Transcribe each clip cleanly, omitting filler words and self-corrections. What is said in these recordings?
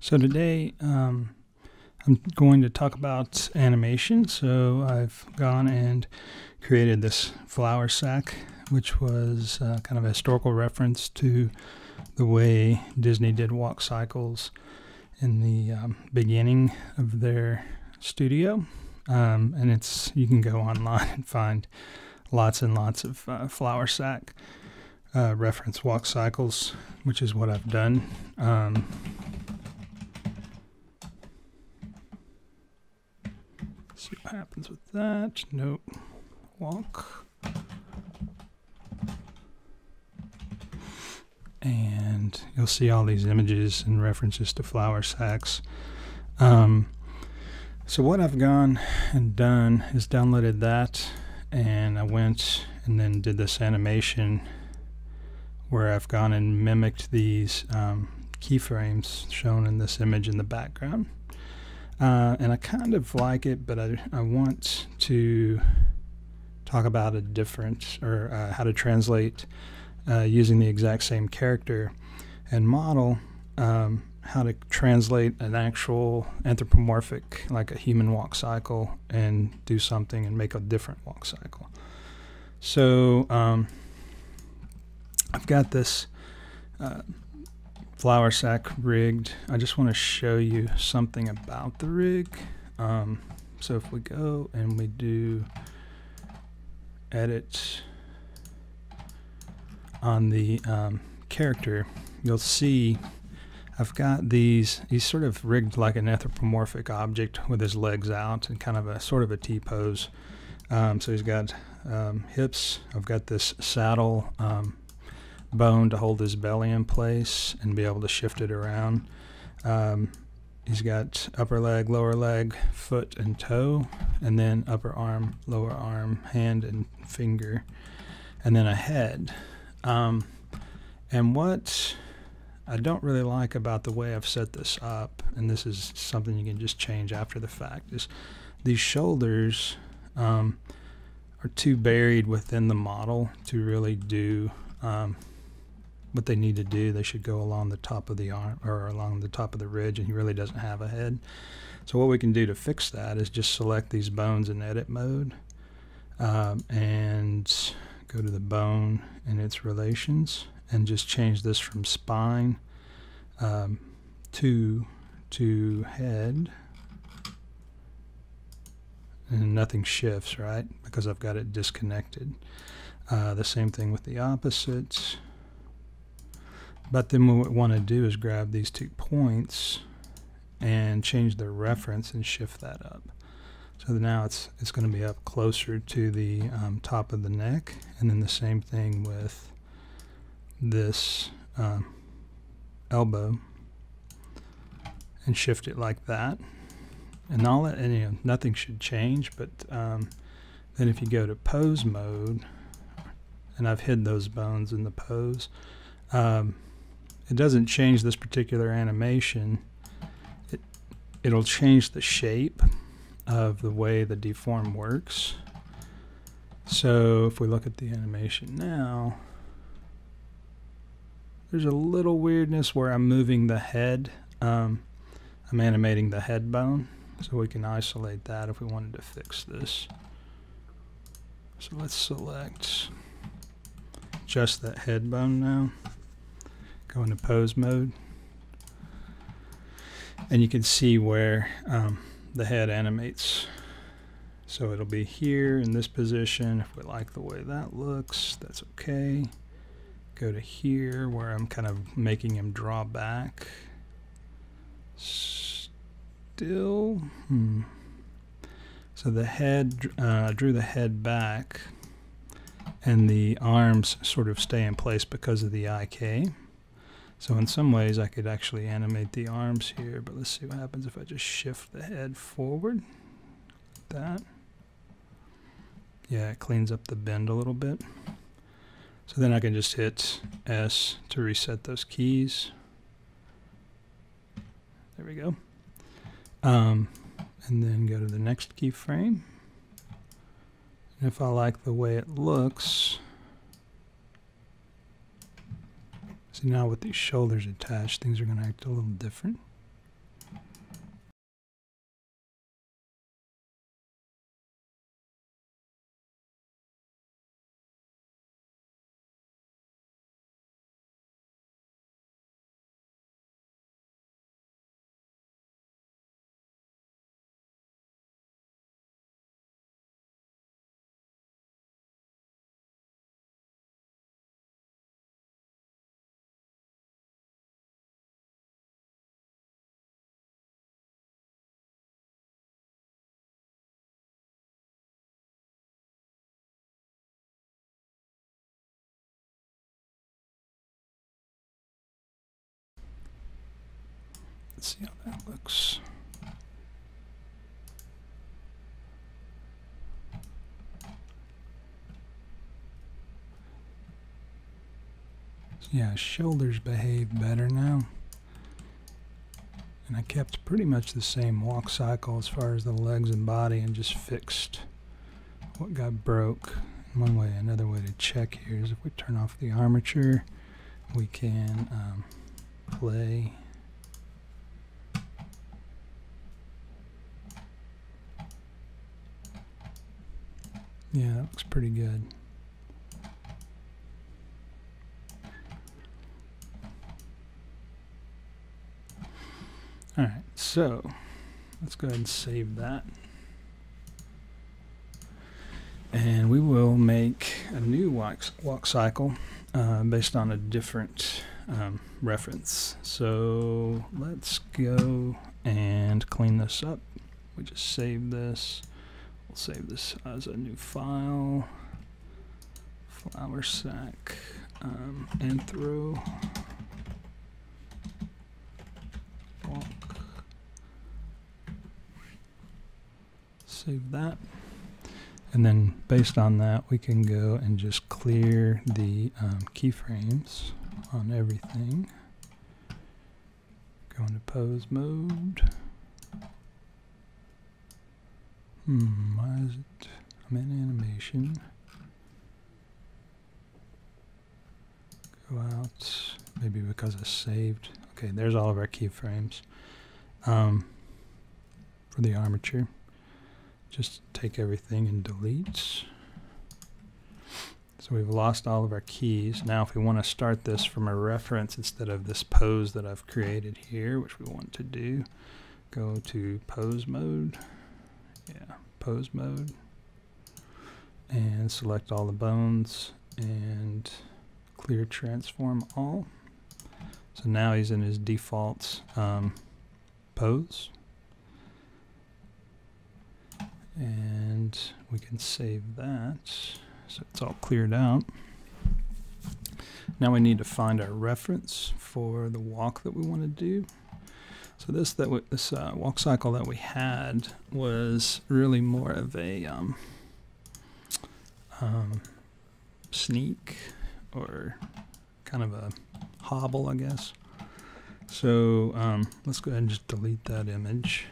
So today I'm going to talk about animation. So I've gone and created this flour sack, which was kind of a historical reference to the way Disney did walk cycles in the beginning of their studio. And you can go online and find lots and lots of flour sack reference walk cycles, which is what I've done. See what happens with that. Nope. Walk. And you'll see all these images and references to flour sacks. So what I've gone and done is downloaded that, and I went and then did this animation where I've gone and mimicked these keyframes shown in this image in the background. And I kind of like it, but I want to talk about a different, or how to translate using the exact same character and model, how to translate an actual anthropomorphic, like a human walk cycle, and do something and make a different walk cycle. So I've got this flour sack rigged. I just want to show you something about the rig. So if we go and we do edit on the character, you'll see I've got these, he's sort of rigged like an anthropomorphic object with his legs out and kind of a sort of a T-pose. So he's got hips. I've got this saddle bone to hold his belly in place and be able to shift it around. He's got upper leg, lower leg, foot and toe, and then upper arm, lower arm, hand and finger, and then a head. And what I don't really like about the way I've set this up, and this is something you can just change after the fact, is these shoulders are too buried within the model to really do what they need to do. They should go along the top of the arm or along the top of the ridge, and he really doesn't have a head. So what we can do to fix that is just select these bones in edit mode and go to the bone and its relations and just change this from spine to head, and nothing shifts, right, because I've got it disconnected. The same thing with the opposites. But then what we want to do is grab these 2 points and change their reference and shift that up. So now it's going to be up closer to the top of the neck, and then the same thing with this elbow, and shift it like that. And all that, and nothing should change. But then if you go to pose mode, and I've hid those bones in the pose. It doesn't change this particular animation. It'll change the shape of the way the deform works. So if we look at the animation now, there's a little weirdness where I'm moving the head. I'm animating the head bone, so we can isolate that if we wanted to fix this. So let's select just that head bone now, go into pose mode, and you can see where the head animates. So it'll be here in this position. If we like the way that looks, that's okay. Go to here where I'm kind of making him draw back. Still, so the head, drew the head back, and the arms sort of stay in place because of the IK. So in some ways I could actually animate the arms here, but let's see what happens if I just shift the head forward like that. Yeah, it cleans up the bend a little bit. So then I can just hit S to reset those keys. There we go. And then go to the next keyframe. And if I like the way it looks, see now with these shoulders attached, things are going to act a little different. Let's see how that looks. Yeah, shoulders behave better now. And I kept pretty much the same walk cycle as far as the legs and body, and just fixed what got broke. And one way, another way to check here is if we turn off the armature, we can play. Yeah, that looks pretty good. Alright, so let's go ahead and save that. And we will make a new walk cycle based on a different reference. So let's go and clean this up. We just save this. We'll save this as a new file, flour sack, anthro. Save that, and then based on that we can go and just clear the keyframes on everything. Go into pose mode. Why is it? I'm in animation. Go out. Maybe because I saved. Okay, there's all of our keyframes for the armature. Just take everything and delete. So we've lost all of our keys. Now if we want to start this from a reference instead of this pose that I've created here, which we want to do, go to pose mode. Yeah, pose mode. And select all the bones and clear transform all. So now he's in his default pose. And we can save that, so it's all cleared out. Now we need to find our reference for the walk that we want to do. So this walk cycle that we had was really more of a sneak or kind of a hobble, I guess. So let's go ahead and just delete that image.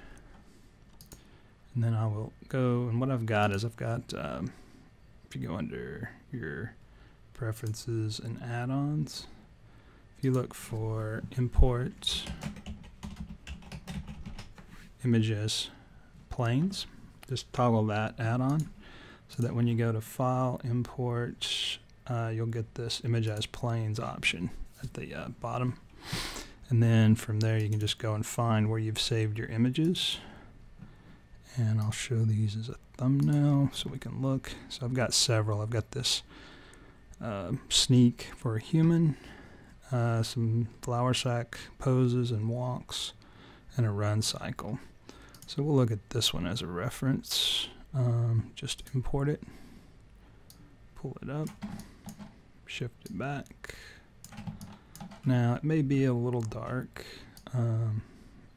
And then I will go, and what I've got is I've got, if you go under your preferences and add-ons, if you look for import image as planes, just toggle that add-on so that when you go to file, import, you'll get this image as planes option at the bottom. And then from there you can just go and find where you've saved your images. And I'll show these as a thumbnail so we can look. So I've got several. I've got this sneak for a human, some flour sack poses and walks, and a run cycle. So we'll look at this one as a reference. Just import it, pull it up, shift it back. Now it may be a little dark. I'm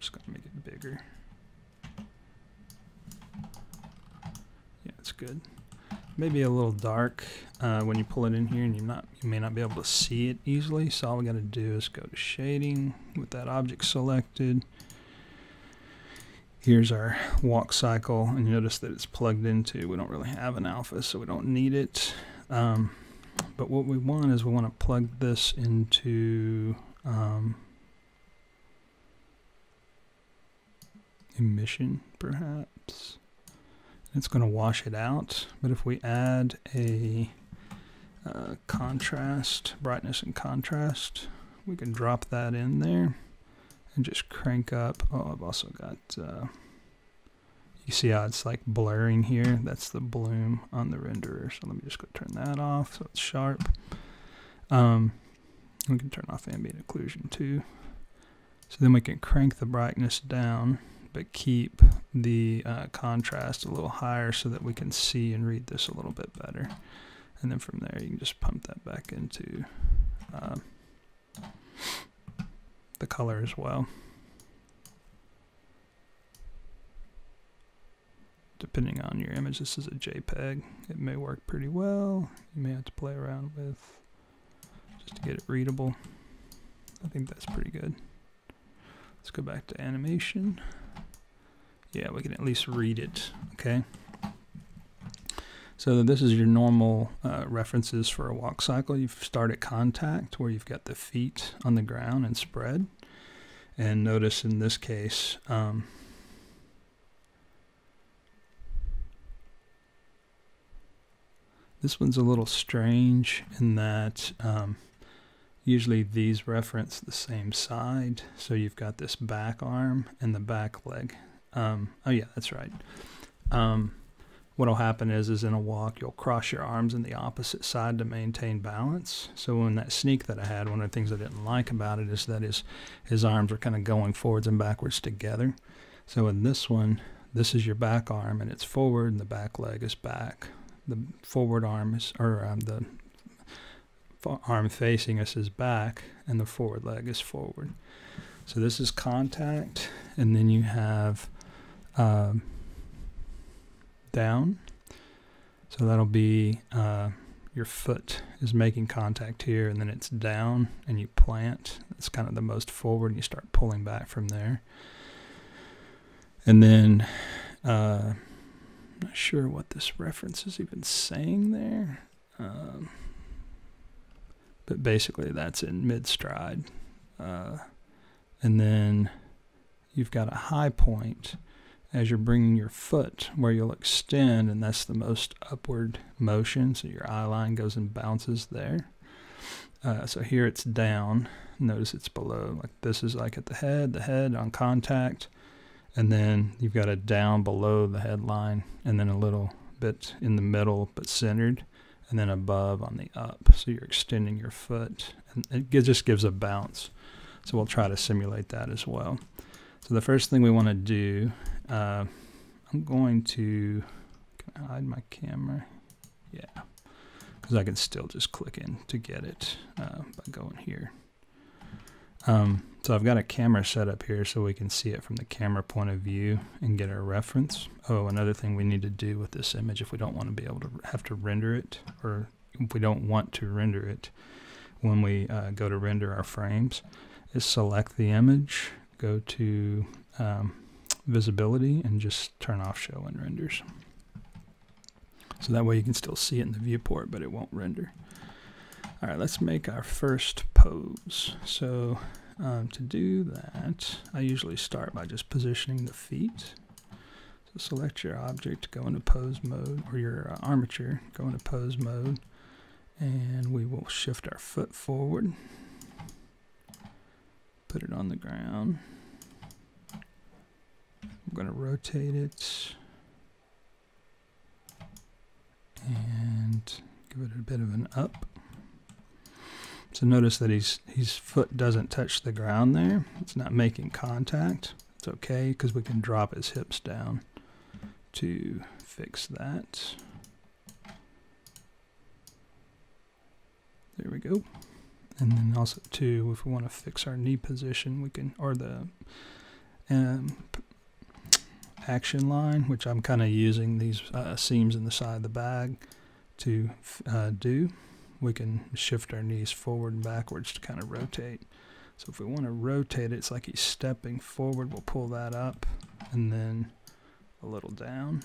just going to make it bigger. That's good. Maybe a little dark when you pull it in here, and you may not be able to see it easily. So all we got to do is go to shading with that object selected. Here's our walk cycle, and you notice that it's plugged into. We don't really have an alpha, so we don't need it. But what we want is we want to plug this into emission, perhaps. It's going to wash it out, but if we add a contrast, brightness and contrast, we can drop that in there and just crank up. Oh, I've also got, you see how it's like blurring here? That's the bloom on the renderer. So let me just go turn that off so it's sharp. We can turn off ambient occlusion too. So then we can crank the brightness down, but keep the contrast a little higher so that we can see and read this a little bit better. And then from there you can just pump that back into the color as well. depending on your image. This is a JPEG. It may work pretty well. You may have to play around with just to get it readable. I think that's pretty good. Let's go back to animation. Yeah, we can at least read it, okay? So this is your normal references for a walk cycle. You start at contact, where you've got the feet on the ground and spread. And notice in this case, this one's a little strange in that usually these reference the same side. So you've got this back arm and the back leg. Oh yeah, that's right. What'll happen is in a walk, you'll cross your arms on the opposite side to maintain balance. So in that sneak that I had, one of the things I didn't like about it is that his arms are kind of going forwards and backwards together. So in this one, this is your back arm and it's forward and the back leg is back. The forward arm is, or the arm facing us is back and the forward leg is forward. So this is contact, and then you have down, so that'll be your foot is making contact here, and then it's down and you plant. It's kind of the most forward, and you start pulling back from there. And then I'm not sure what this reference is even saying there, but basically that's in mid-stride. And then you've got a high point as you're bringing your foot where you'll extend, and that's the most upward motion, so your eye line goes and bounces there. So here it's down, notice it's below, like this is like at the head on contact, and then you've got a down below the headline, and then a little bit in the middle but centered, and then above on the up, so you're extending your foot, and it just gives a bounce. So we'll try to simulate that as well. So the first thing we want to do, I'm going to, can I hide my camera? Yeah, because I can still just click in to get it by going here. So I've got a camera set up here so we can see it from the camera point of view and get our reference. Oh, another thing we need to do with this image, if we don't want to be able to have to render it, or if we don't want to render it, when we go to render our frames, is select the image, go to visibility, and just turn off show and renders. So that way you can still see it in the viewport, but it won't render. All right, let's make our first pose. So to do that, I usually start by just positioning the feet. So select your object, go into pose mode, or your armature, go into pose mode, and we will shift our foot forward. Put it on the ground. I'm going to rotate it and give it a bit of an up. So notice that his foot doesn't touch the ground there. It's not making contact. It's okay because we can drop his hips down to fix that. There we go. And then also too, if we want to fix our knee position, we can, or the action line, which I'm kind of using these seams in the side of the bag to do, we can shift our knees forward and backwards to kind of rotate. So if we want to rotate it, it's like he's stepping forward, we'll pull that up and then a little down.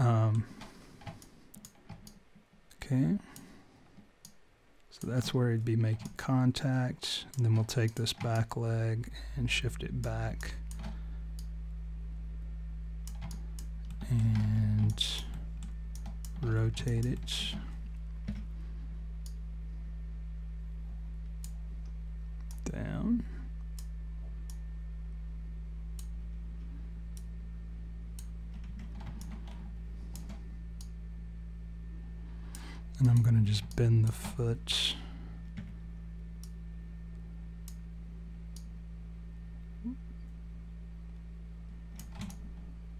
Okay. So that's where it'd be making contact. And then we'll take this back leg and shift it back. And rotate it. Down. And I'm going to just bend the foot.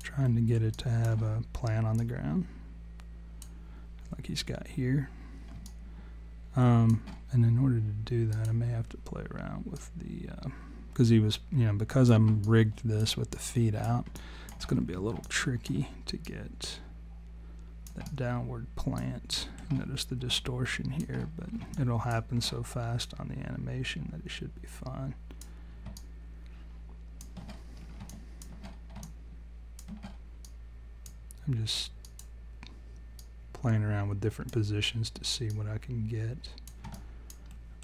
Trying to get it to have a plant on the ground, like he's got here. And in order to do that, I may have to play around with the, because I'm rigged this with the feet out, It's going to be a little tricky to get that downward plant. Notice the distortion here, but it'll happen so fast on the animation that it should be fine. I'm just playing around with different positions to see what I can get.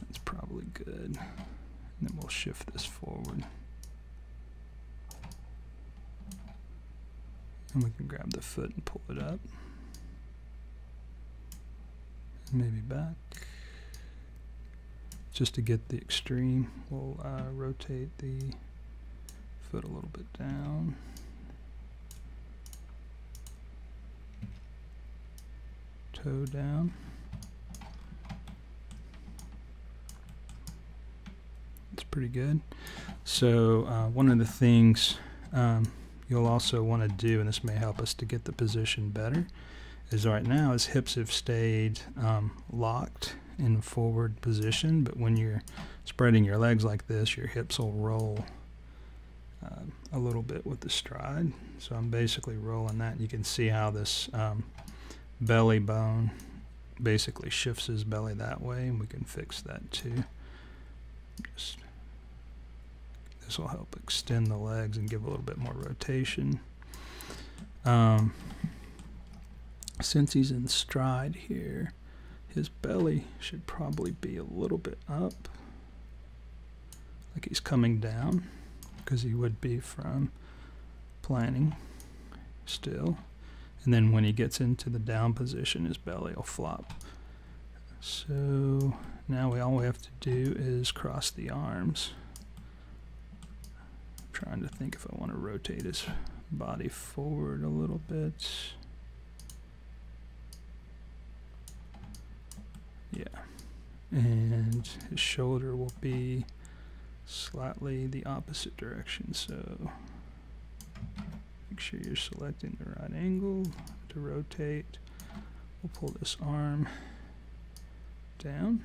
That's probably good. And then we'll shift this forward. And we can grab the foot and pull it up. Maybe back. Just to get the extreme, we'll rotate the foot a little bit down. Toe down. It's pretty good. So one of the things you'll also want to do, and this may help us to get the position better, is right now his hips have stayed locked in forward position, but when you're spreading your legs like this, your hips will roll a little bit with the stride. So I'm basically rolling that. You can see how this belly bone basically shifts his belly that way, and we can fix that too. This will help extend the legs and give a little bit more rotation. Since he's in stride here, his belly should probably be a little bit up, like he's coming down, because he would be from planting still. And then when he gets into the down position, his belly will flop. So now all we have to do is cross the arms. I'm trying to think if I want to rotate his body forward a little bit. Yeah. And his shoulder will be slightly the opposite direction, so make sure you're selecting the right angle to rotate. We'll pull this arm down.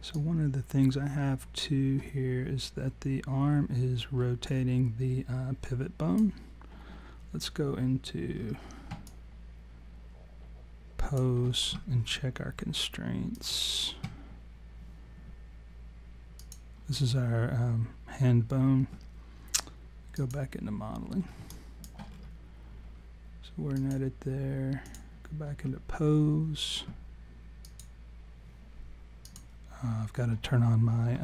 So one of the things I have to here is that the arm is rotating the pivot bone. Let's go into pose and check our constraints. This is our hand bone. Go back into modeling. So we're in edit there. Go back into pose. I've got to turn on my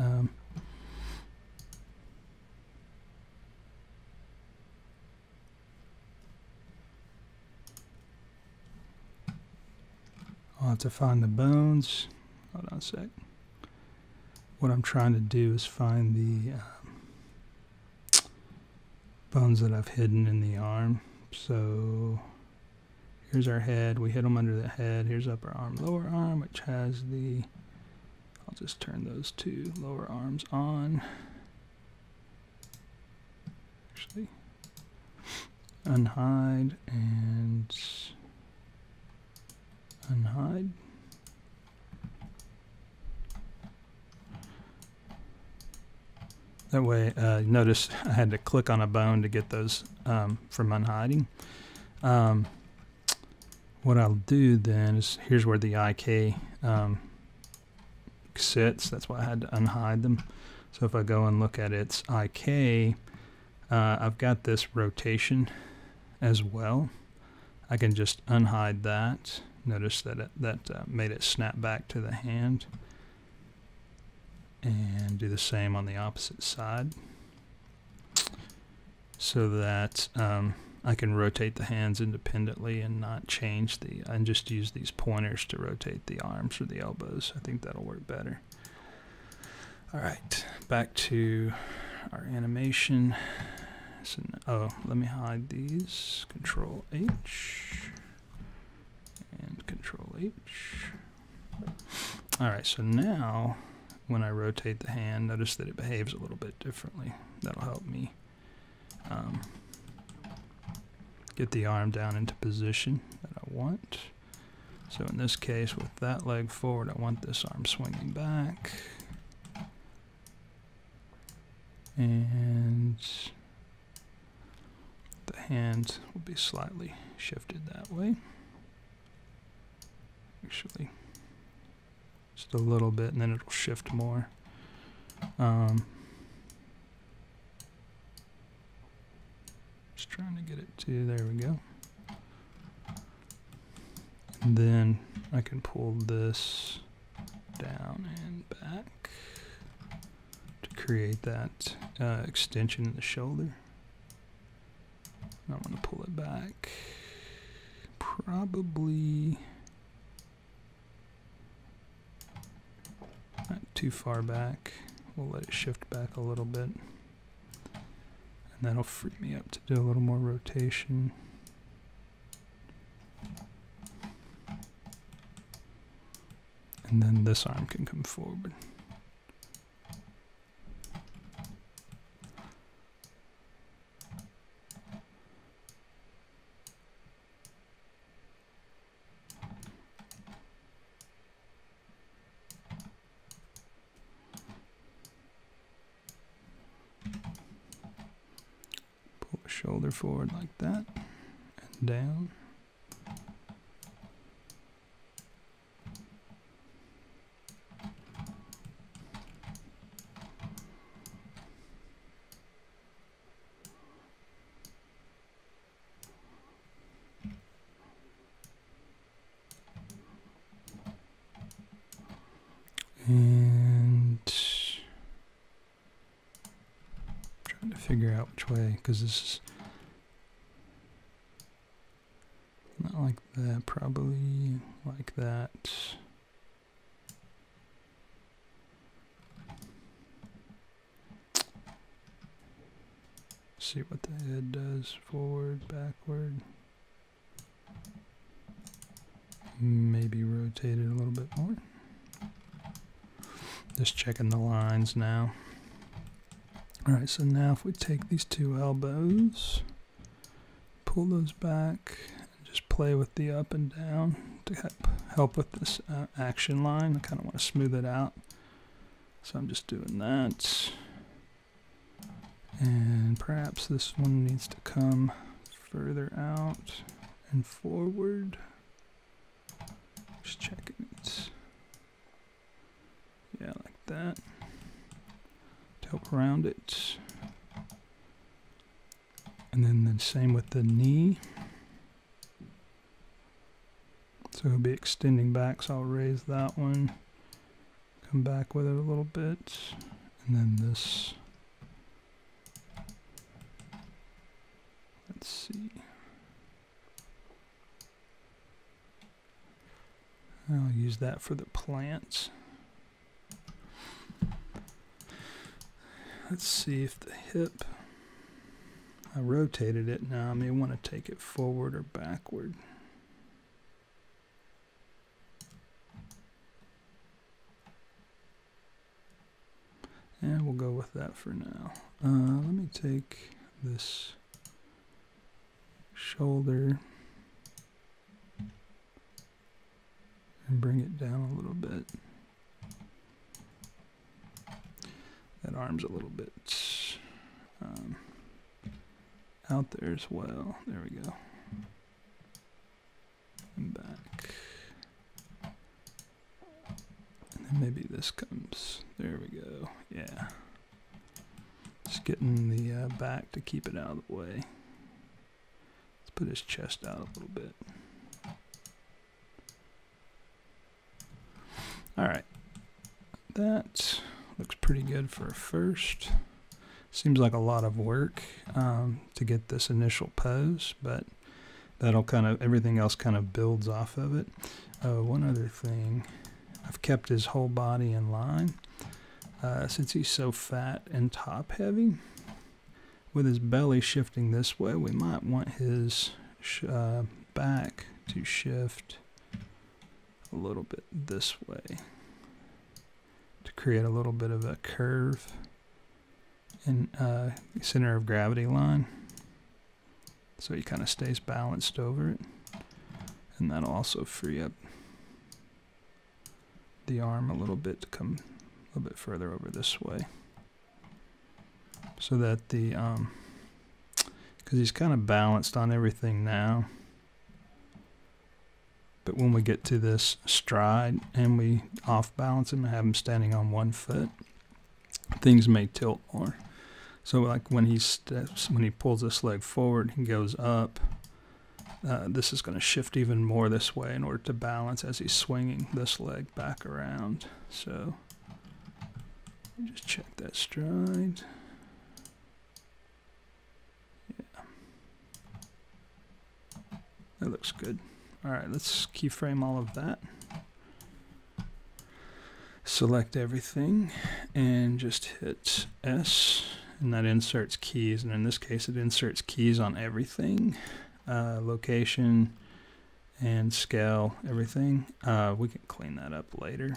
I'll have to find the bones. Hold on a sec. What I'm trying to do is find the bones that I've hidden in the arm. So here's our head. We hid them under the head. Here's upper arm, lower arm, which has the, I'll just turn those two lower arms on. Actually, unhide and unhide. That way, notice I had to click on a bone to get those from unhiding. What I'll do then is, here's where the IK sits. That's why I had to unhide them. So if I go and look at its IK, I've got this rotation as well. I can just unhide that. Notice that that made it snap back to the hand. And do the same on the opposite side, so that I can rotate the hands independently and not change the, and just use these pointers to rotate the arms or the elbows. I think that'll work better. All right, back to our animation. So, oh, let me hide these. Control H and Control H. All right, so now when I rotate the hand, notice that it behaves a little bit differently. That'll help me get the arm down into position that I want. So in this case, with that leg forward, I want this arm swinging back. and the hand will be slightly shifted that way. Actually, just a little bit, and then it'll shift more. Just trying to get it to, there we go. And then I can pull this down and back to create that extension in the shoulder. And I'm going to pull it back probably not too far back. We'll let it shift back a little bit, and that'll free me up to do a little more rotation. And then this arm can come forward. Pull the shoulder forward like that and down. And I'm trying to figure out which way, because this is not like that, probably like that. See what the head does, forward, backward. Maybe rotate it a little bit more. Just checking the lines now. Alright, so now if we take these two elbows, pull those back, and just play with the up and down to help with this action line. I kind of want to smooth it out. So I'm just doing that. And perhaps this one needs to come further out and forward. Just checking it. Yeah, like that, to help round it. And then the same with the knee. So he'll be extending back, so I'll raise that one, come back with it a little bit, and then this, let's see. I'll use that for the plants. Let's see if the hip, I rotated it, now I may want to take it forward or backward. And we'll go with that for now. Let me take this shoulder and bring it down a little bit. That arm's a little bit out there as well. There we go. And back. And then maybe this comes. There we go. Yeah. Just getting the back to keep it out of the way. Let's put his chest out a little bit. Alright. That looks pretty good for a first. Seems like a lot of work to get this initial pose, but that'll kind of, everything else kind of builds off of it. One other thing, I've kept his whole body in line. Since he's so fat and top heavy, with his belly shifting this way, we might want his back to shift a little bit this way, to create a little bit of a curve in the center of gravity line, so he kind of stays balanced over it, and that'll also free up the arm a little bit to come a little bit further over this way. so that the because he's kind of balanced on everything now. But when we get to this stride and we off balance him and have him standing on one foot, things may tilt more. So like when he steps, when he pulls this leg forward and goes up, this is going to shift even more this way in order to balance as he's swinging this leg back around. So just check that stride. Yeah, that looks good. All right, let's keyframe all of that. Select everything and just hit S, and that inserts keys. And in this case, it inserts keys on everything. Location and scale, everything. We can clean that up later,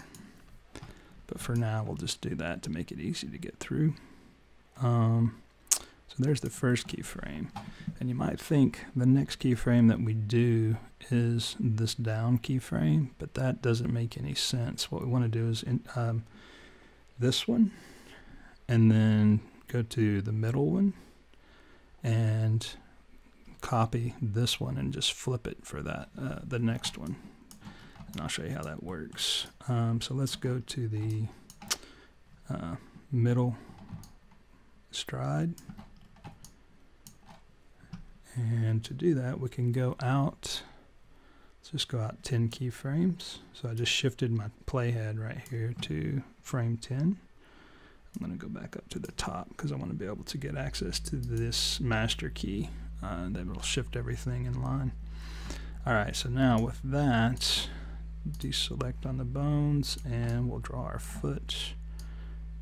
but for now we'll just do that to make it easy to get through. So there's the first keyframe, and you might think the next keyframe that we do is this down keyframe, but that doesn't make any sense. What we want to do is this one, and then go to the middle one and copy this one and just flip it for that the next one, and I'll show you how that works. So let's go to the middle stride, and to do that we can go out, let's just go out 10 keyframes. So I just shifted my playhead right here to frame 10. I'm going to go back up to the top because I want to be able to get access to this master key. That will shift everything in line. Alright, so now with that, deselect on the bones, and we'll draw our foot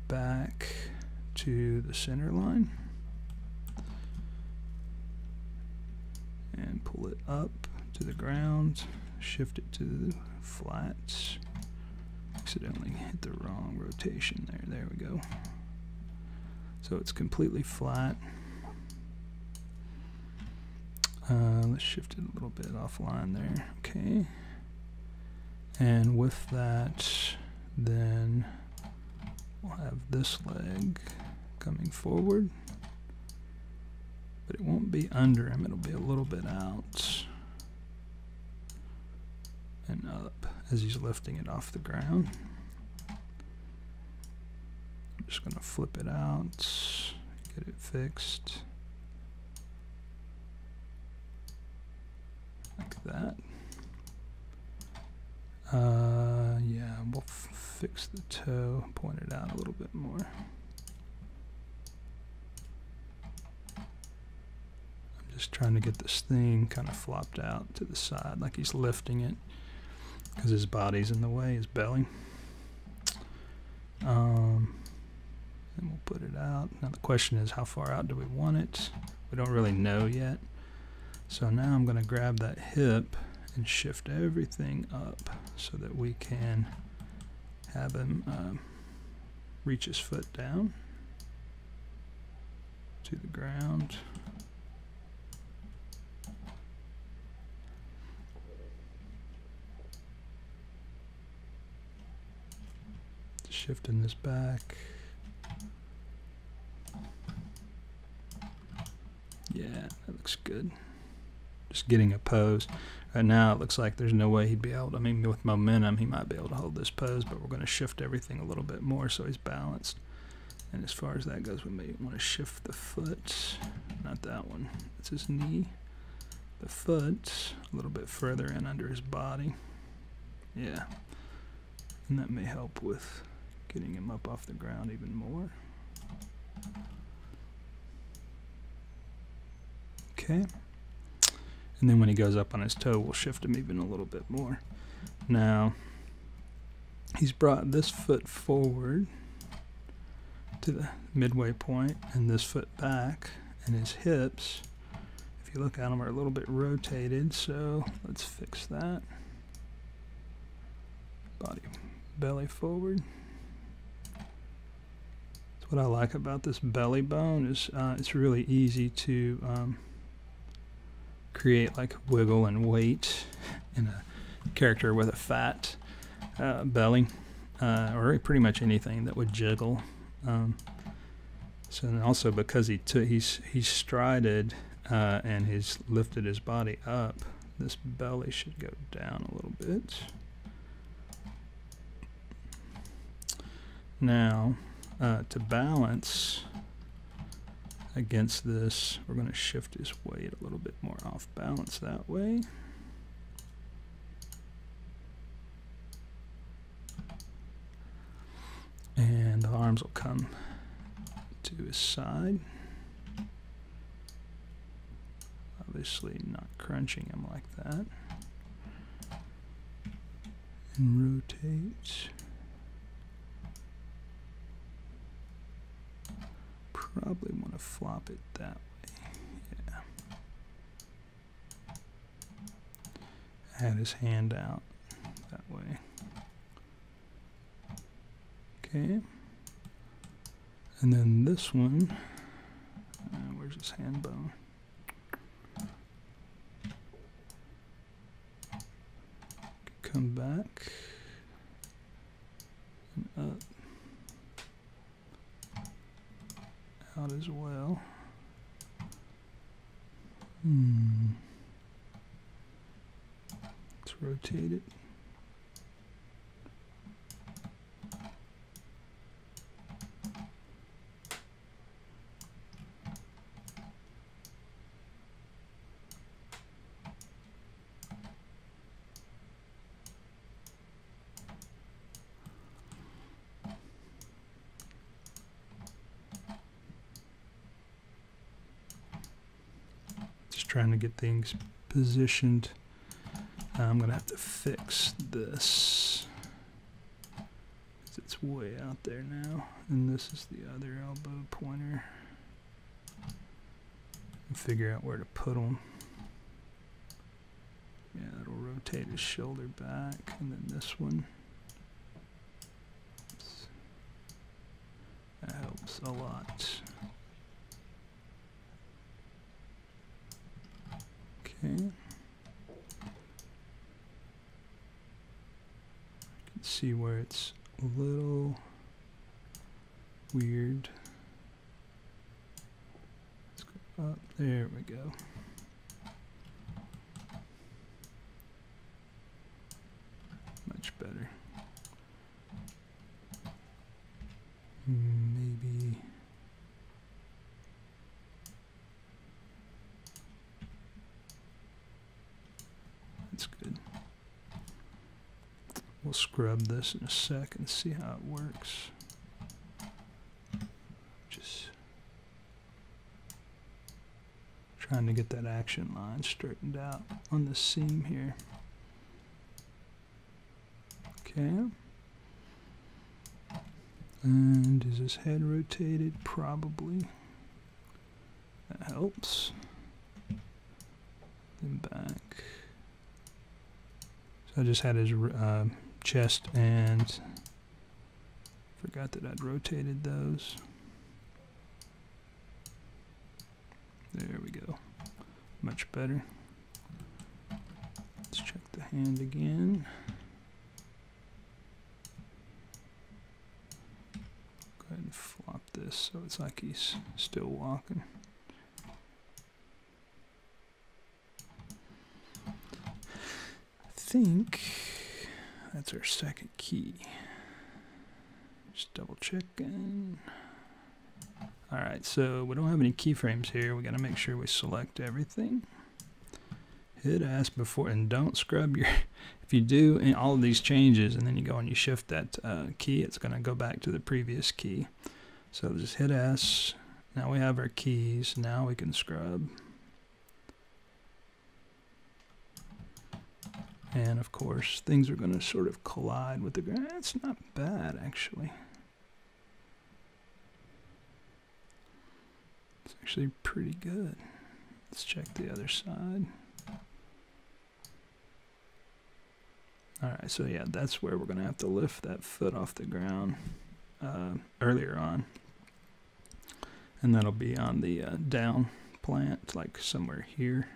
back to the center line and pull it up to the ground, shift it to flat. Accidentally hit the wrong rotation there. There we go. So it's completely flat. Let's shift it a little bit offline there. Okay. And with that, then we'll have this leg coming forward, but it won't be under him. It'll be a little bit out and up as he's lifting it off the ground. I'm just going to flip it out, get it fixed. Like that. Yeah, we'll fix the toe, point it out a little bit more. I'm just trying to get this thing kind of flopped out to the side, like he's lifting it, because his body's in the way, his belly. And we'll put it out. Now the question is, how far out do we want it? We don't really know yet. So now I'm going to grab that hip and shift everything up so that we can have him reach his foot down to the ground. Shifting this back. Yeah, that looks good. Just getting a pose. Right now it looks like there's no way he'd be able to, I mean, with momentum he might be able to hold this pose, but we're going to shift everything a little bit more so he's balanced. And as far as that goes, we may want to shift the foot, not that one, it's his knee, the foot a little bit further in under his body. Yeah, and that may help with getting him up off the ground even more. Okay. And then when he goes up on his toe, we'll shift him even a little bit more. Now, he's brought this foot forward to the midway point and this foot back, and his hips, if you look at them, are a little bit rotated, so let's fix that. Body, belly forward. That's what I like about this belly bone, is it's really easy to create like wiggle and weight in a character with a fat belly, or pretty much anything that would jiggle. So, and also because he's strided and he's lifted his body up, this belly should go down a little bit. Now, to balance against this, we're going to shift his weight a little bit more off balance that way. And the arms will come to his side. Obviously not crunching him like that. And rotate. Probably want to flop it that way. Yeah. Had his hand out that way. Okay. And then this one, where's his hand bone? Come back and up, out as well. Let's rotate it. Trying to get things positioned. I'm gonna have to fix this. It's way out there now, and this is the other elbow pointer. And figure out where to put them. Yeah, it'll rotate his shoulder back, and then this one. Oops. That helps a lot. Okay. I can see where it's a little weird. Let's go up. There we go. Much better. Maybe. Good. We'll scrub this in a sec and see how it works. Just trying to get that action line straightened out on the seam here. Okay. And is his head rotated? Probably. That helps. Then back. I just had his chest and forgot that I'd rotated those. There we go. Much better. Let's check the hand again. Go ahead and flop this so it's like he's still walking. I think that's our second key. Just double checking. All right, so we don't have any keyframes here. We got to make sure we select everything. Hit S before, and don't scrub your. If you do all of these changes and then you go and you shift that key, it's going to go back to the previous key. So just hit S. Now we have our keys. Now we can scrub. And of course, things are going to sort of collide with the ground. That's not bad, actually. It's actually pretty good. Let's check the other side. All right, so yeah, that's where we're going to have to lift that foot off the ground earlier on. And that'll be on the down plant, like somewhere here.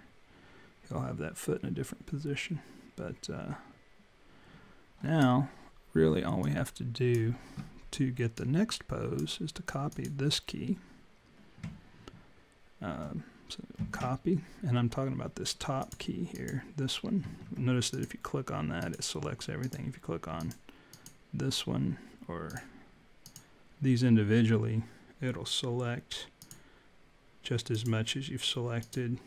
He'll have that foot in a different position. But now, really all we have to do to get the next pose is to copy this key So copy, and I'm talking about this top key here, this one. Notice that if you click on that, it selects everything. If you click on this one or these individually, it'll select just as much as you've selected.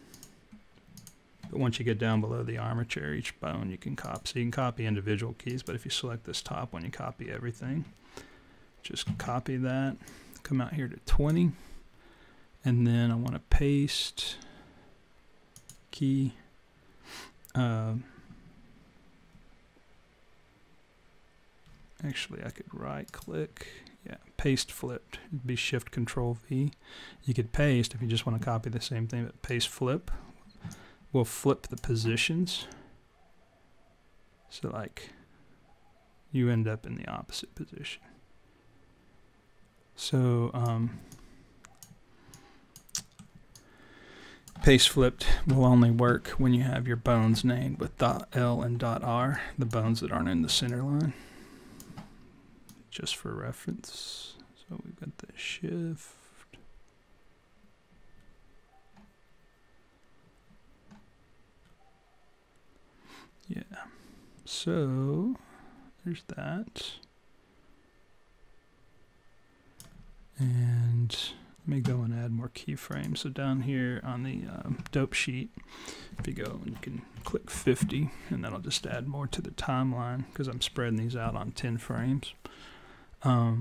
But once you get down below the armature, each bone you can copy. So you can copy individual keys, but if you select this top one, you copy everything. Just copy that, come out here to 20, and then I want to paste key. Actually, I could right click. Yeah, paste flipped. It'd be Shift Control V. You could paste if you just want to copy the same thing, but paste flip will flip the positions. So like you end up in the opposite position. So paste flipped will only work when you have your bones named with .L and .R, the bones that aren't in the center line. Just for reference. So we've got the shift. Yeah. So there's that. And let me go and add more keyframes. So down here on the dope sheet, if you go and you can click 50, and that'll just add more to the timeline because I'm spreading these out on 10 frames. So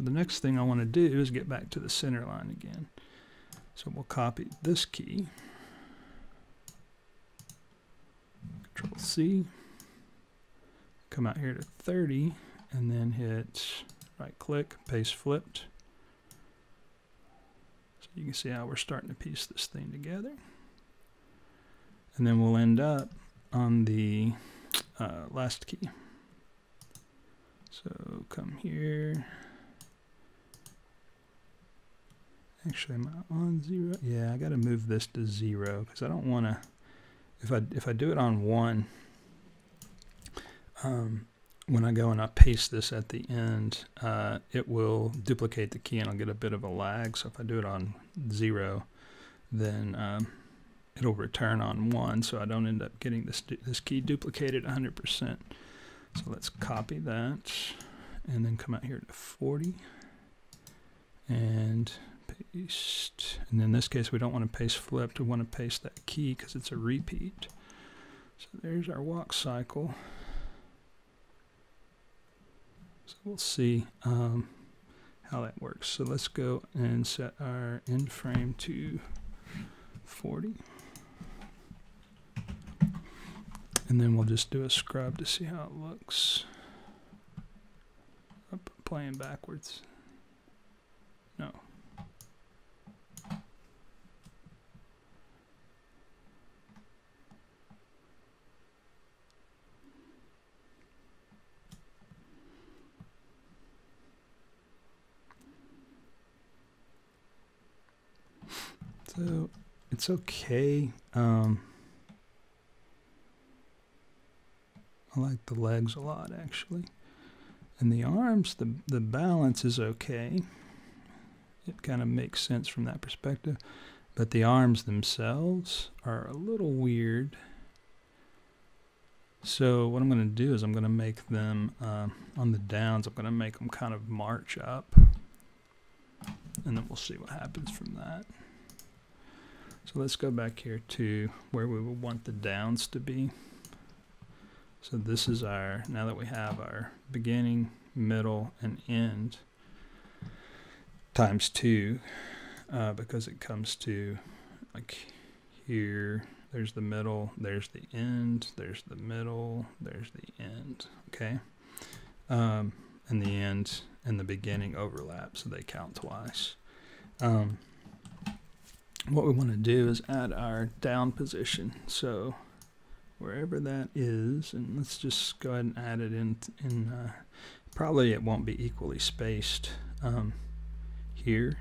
the next thing I want to do is get back to the center line again. So we'll copy this key, Control C, come out here to 30, and then hit right click, paste flipped. So you can see how we're starting to piece this thing together. And then we'll end up on the last key. So come here. Actually, am I on 0? Yeah, I got to move this to 0 because I don't want to. If I do it on 1, when I go and I paste this at the end, it will duplicate the key and I'll get a bit of a lag. So if I do it on 0, then it'll return on 1, so I don't end up getting this key duplicated 100%. So let's copy that and then come out here to 40 and paste. And in this case, we don't want to paste flipped. We want to paste that key because it's a repeat. So there's our walk cycle. So we'll see how that works. So let's go and set our end frame to 40. And then we'll just do a scrub to see how it looks. I'm playing backwards. No. So it's okay. I like the legs a lot, actually. And the arms, the balance is okay. It kind of makes sense from that perspective. But the arms themselves are a little weird. So what I'm going to do is I'm going to make them, on the downs, I'm going to make them kind of march up. And then we'll see what happens from that. So let's go back here to where we would want the downs to be. So this is our, now that we have our beginning, middle, and end times 2, because it comes to like here, there's the middle, there's the end, there's the middle, there's the end, okay? And the end and the beginning overlap, so they count twice. What we want to do is add our down position. So wherever that is, and let's just go ahead and add it in. Probably it won't be equally spaced here,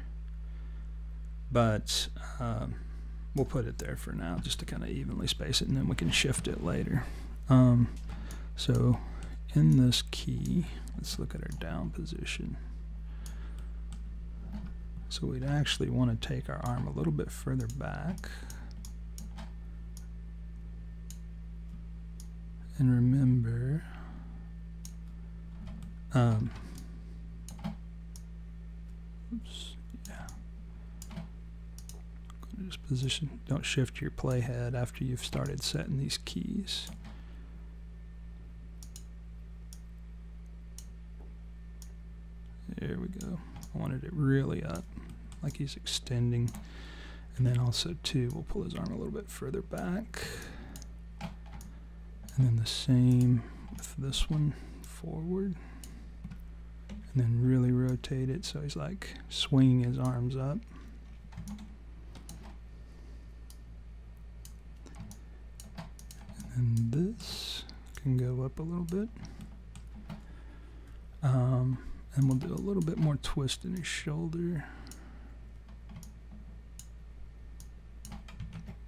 but we'll put it there for now just to kind of evenly space it, and then we can shift it later. So in this key, let's look at our down position. So we'd actually want to take our arm a little bit further back. And remember, Go to this position. Don't shift your playhead after you've started setting these keys. There we go. I wanted it really up, like he's extending. And then also too, we'll pull his arm a little bit further back. And then the same with this one, forward. And then really rotate it so he's like swinging his arms up. And this can go up a little bit. And we'll do a little bit more twist in his shoulder.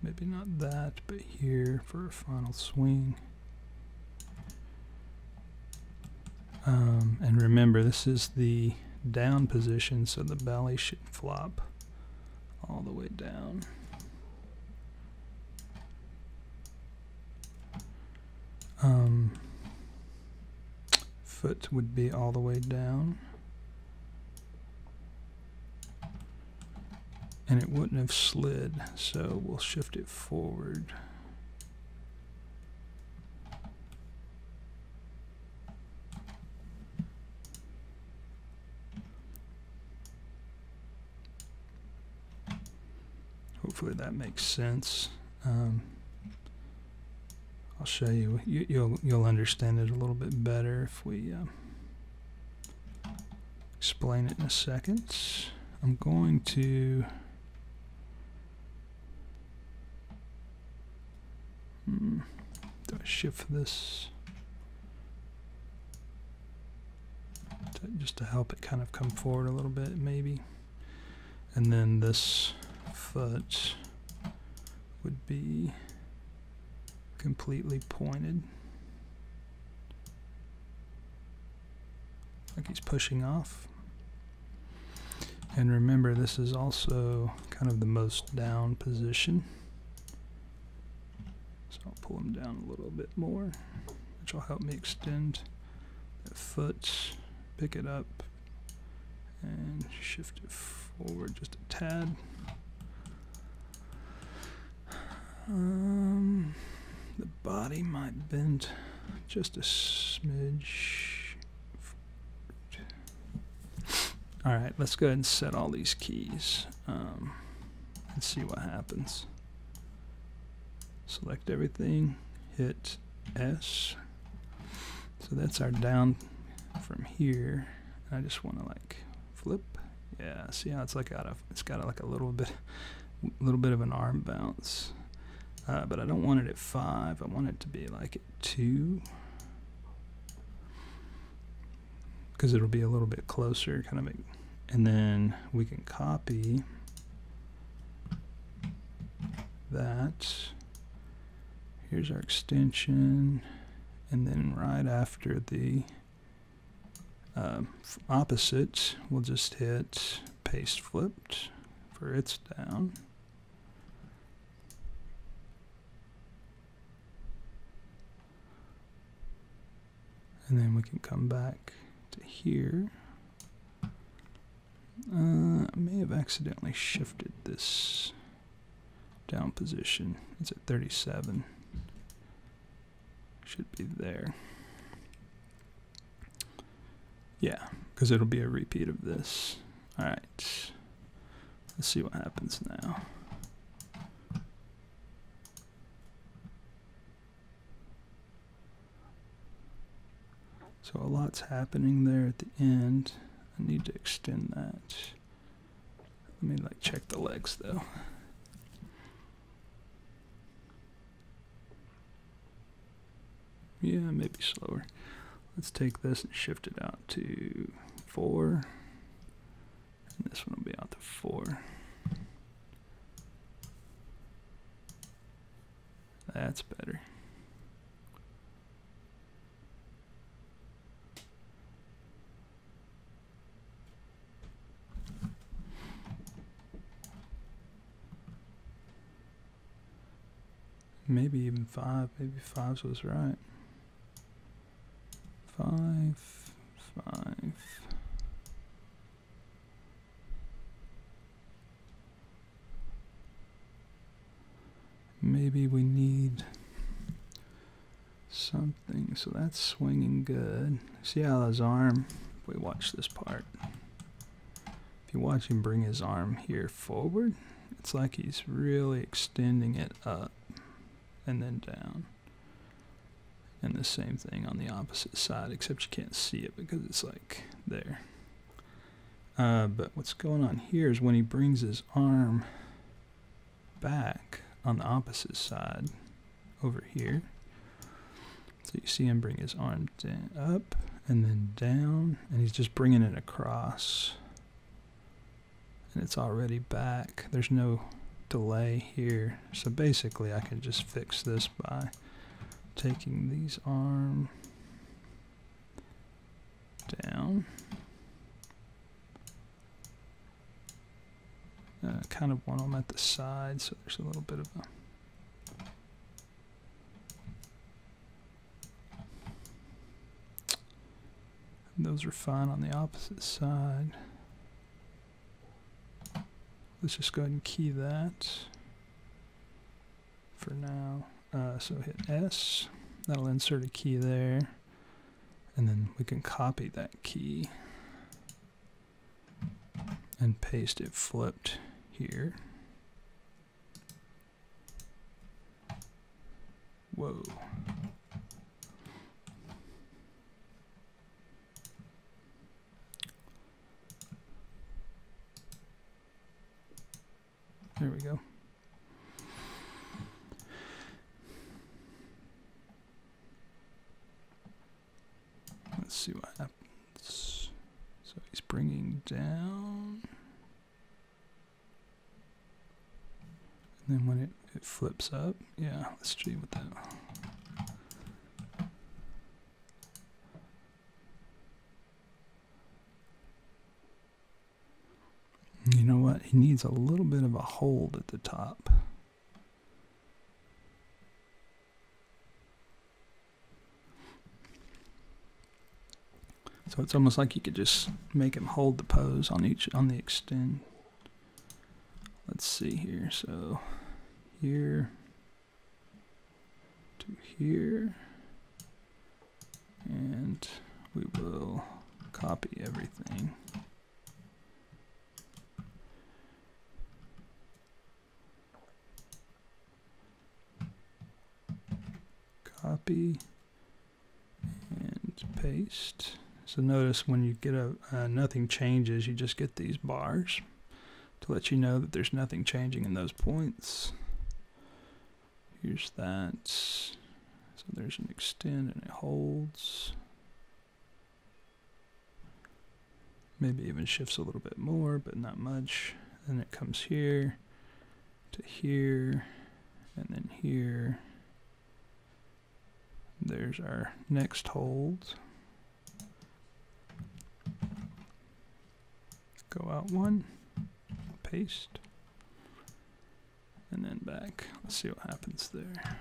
Maybe not that, but here for a final swing. And remember, this is the down position, so the belly should flop all the way down. Foot would be all the way down. And it wouldn't have slid, so we'll shift it forward. Hopefully that makes sense. I'll show you. You'll understand it a little bit better if we explain it in a second. I'm going to do I shift this just to help it kind of come forward a little bit, maybe, and then this foot would be completely pointed, like he's pushing off. And remember, this is also kind of the most down position, so I'll pull him down a little bit more, which will help me extend that foot, pick it up, and shift it forward just a tad. The body might bend just a smidge. All right, let's go ahead and set all these keys and see what happens. Select everything, hit S. So that's our down from here. And I just want to like flip. Yeah, see how it's like it's got like a little bit of an arm bounce. But I don't want it at 5. I want it to be like at 2, because it'll be a little bit closer, kind of. And then we can copy that. Here's our extension, and then right after the opposite, we'll just hit paste flipped for its down. And then we can come back to here. I may have accidentally shifted this down position. It's at 37. Should be there. Yeah, because it'll be a repeat of this. All right, let's see what happens now. So a lot's happening there at the end. I need to extend that. Let me like check the legs though. Yeah, maybe slower. Let's take this and shift it out to 4. And this one will be out to 4. That's better. Maybe even 5, maybe 5 was right. 5, 5. Maybe we need something. So that's swinging good. See Allah's arm. If we watch this part, if you watch him bring his arm here forward, it's like he's really extending it up and then down. And the same thing on the opposite side, except you can't see it because it's like there. But what's going on here is when he brings his arm back on the opposite side over here. So you see him bring his arm up and then down, and he's just bringing it across. And it's already back. There's no delay here. So basically I can just fix this by taking these arm down, kind of want them at the side, so there's a little bit of a, and those are fine on the opposite side. Let's just go ahead and key that for now. So hit S, that'll insert a key there, and then we can copy that key and paste it flipped here. Whoa. There we go. Let's see what happens. So he's bringing down, and then when it flips up, yeah, let's see what that. You know what? He needs a little bit of a hold at the top. So it's almost like you could just make him hold the pose on each, on the extend. Let's see here. So here to here, and we will copy everything. Copy and paste. So notice when you get a nothing changes, you just get these bars to let you know that there's nothing changing in those points. Here's that. So there's an extend and it holds. Maybe even shifts a little bit more, but not much. And it comes here to here and then here. There's our next hold. Go out one, paste, and then back. Let's see what happens there.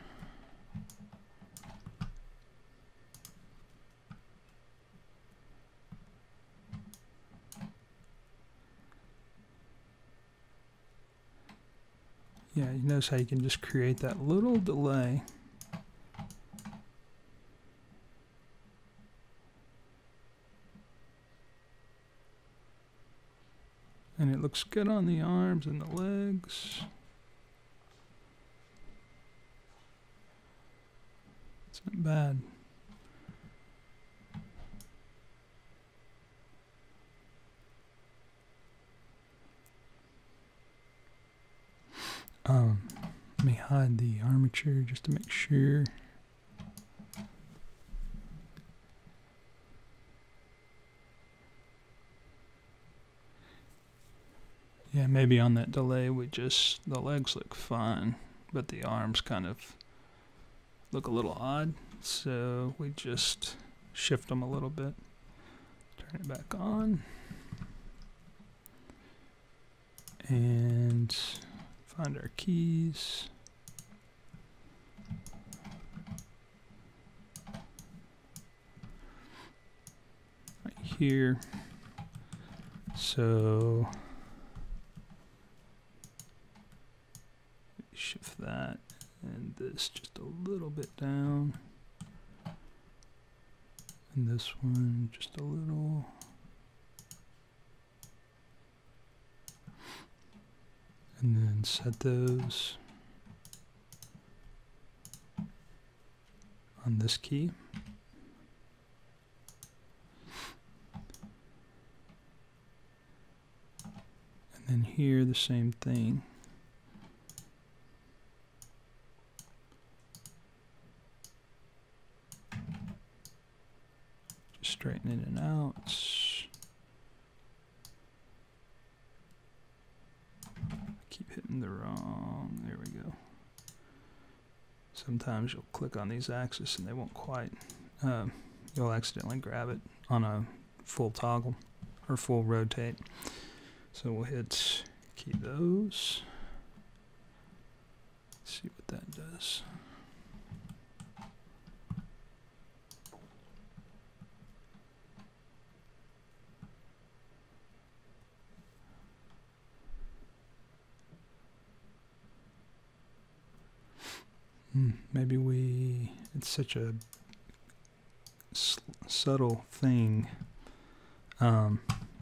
Yeah, you notice how you can just create that little delay. And it looks good on the arms and the legs. It's not bad. Let me hide the armature just to make sure. Yeah, maybe on that delay we just, the legs look fine, but the arms kind of look a little odd, so we just shift them a little bit, turn it back on, and find our keys, here. So shift that and this just a little bit down. And this one just a little. And then set those on this key. And then here the same thing. Just straighten it in and out. Hitting the wrong, there we go. Sometimes you'll click on these axes and they won't quite, you'll accidentally grab it on a full toggle or full rotate. So we'll hit key those. Let's see what that does. Maybe we, it's such a subtle thing,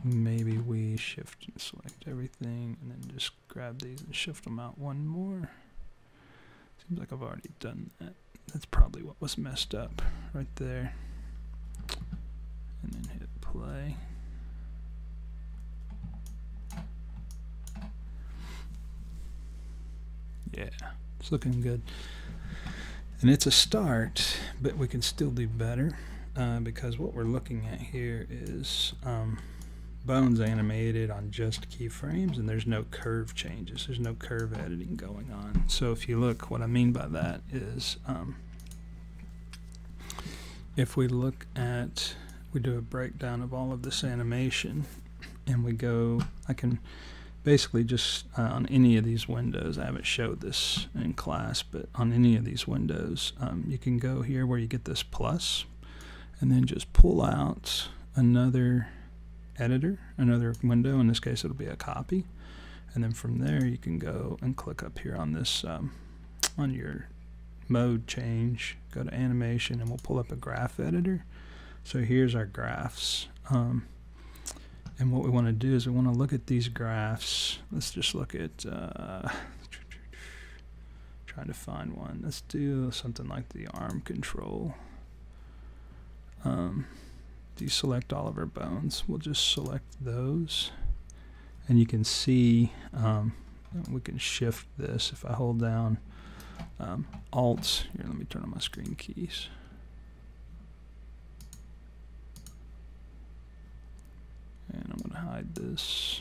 maybe we shift and select everything and then just grab these and shift them out one more. Seems like I've already done that. That's probably what was messed up right there. And then hit play. Yeah, it's looking good. And it's a start, but we can still do better because what we're looking at here is bones animated on just keyframes, and there's no curve changes. There's no curve editing going on. So if you look, what I mean by that is if we look at, we do a breakdown of all of this animation, and we go, I can basically just on any of these windows, I haven't showed this in class, but on any of these windows, you can go here where you get this plus, and then just pull out another editor, another window, in this case it'll be a copy, and then from there you can go and click up here on this, on your mode change, go to animation, and we'll pull up a graph editor. So here's our graphs. And what we want to do is we want to look at these graphs. Let's just look at, trying to find one. Let's do something like the arm control. Deselect all of our bones. We'll just select those. And you can see, we can shift this. If I hold down Alt, here, let me turn on my screen keys. And I'm going to hide this.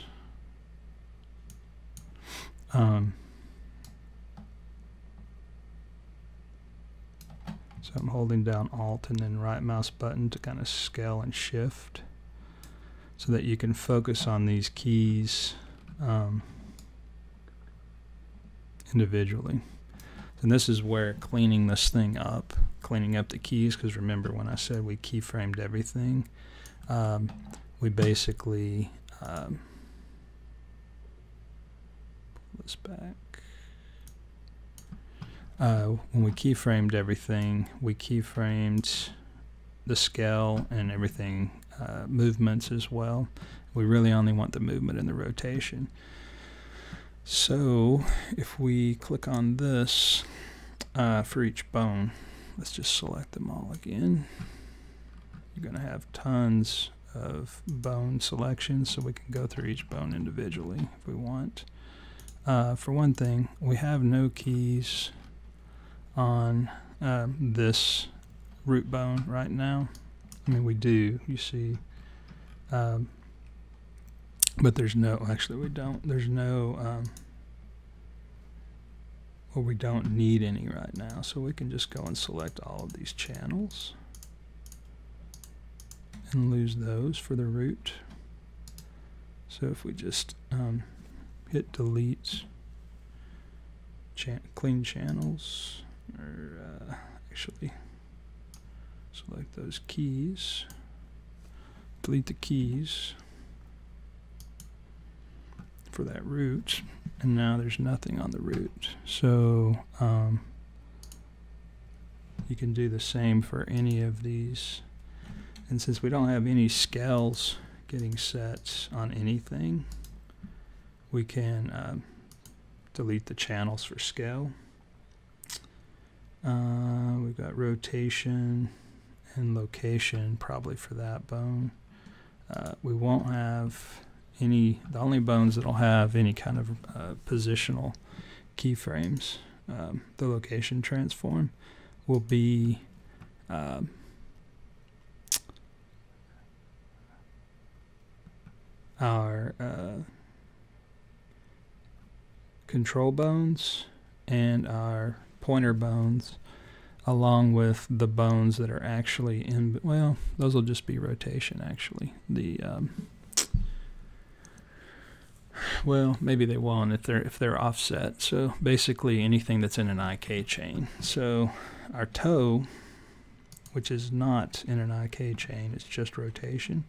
So I'm holding down Alt and then right mouse button to kind of scale and shift so that you can focus on these keys individually. And this is where cleaning this thing up, cleaning up the keys, because remember when I said we keyframed everything, we basically pull this back. When we keyframed everything, we keyframed the scale and everything, movements as well. We really only want the movement and the rotation. So if we click on this for each bone, let's just select them all again. You're going to have tons of bone selections, so we can go through each bone individually if we want. For one thing, we have no keys on this root bone right now. I mean, we do, you see, but there's no, actually we don't, there's no, well, we don't need any right now, so we can just go and select all of these channels and lose those for the root. So if we just hit delete, clean channels, or actually select those keys, delete the keys for that root, and now there's nothing on the root. So you can do the same for any of these. And since we don't have any scales getting sets on anything, we can delete the channels for scale. We've got rotation and location probably for that bone. We won't have any, the only bones that'll have any kind of positional keyframes, the location transform, will be our control bones and our pointer bones, along with the bones that are actually in, well, those will just be rotation actually. The well, maybe they won't if they're offset. So basically anything that's in an IK chain. So our toe, which is not in an IK chain, it's just rotation.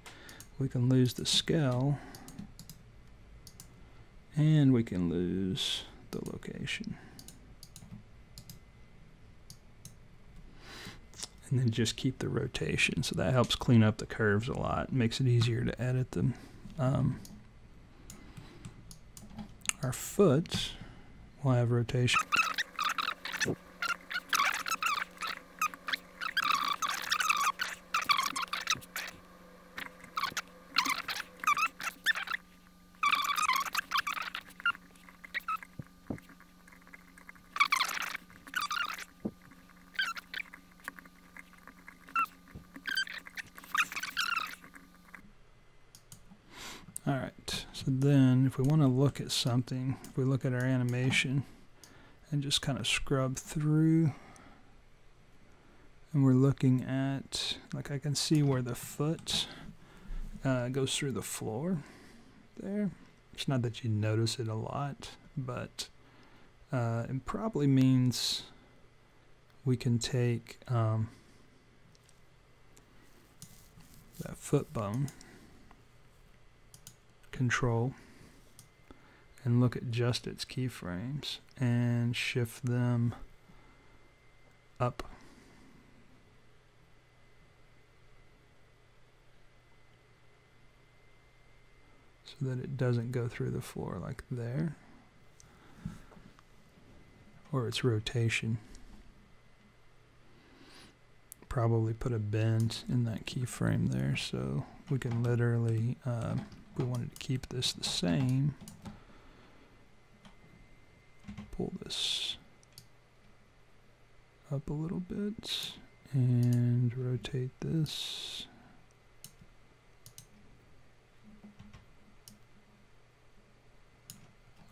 We can lose the scale, and we can lose the location. And then just keep the rotation. So that helps clean up the curves a lot, makes it easier to edit them. Our foot will have rotation. If we want to look at something, if we look at our animation and just kind of scrub through, and we're looking at, like, I can see where the foot goes through the floor there. It's not that you notice it a lot, but it probably means we can take that foot bone control and look at just its keyframes and shift them up. So that it doesn't go through the floor like there. Or its rotation. Probably put a bend in that keyframe there, so we can literally, if we wanted to keep this the same, pull this up a little bit and rotate this.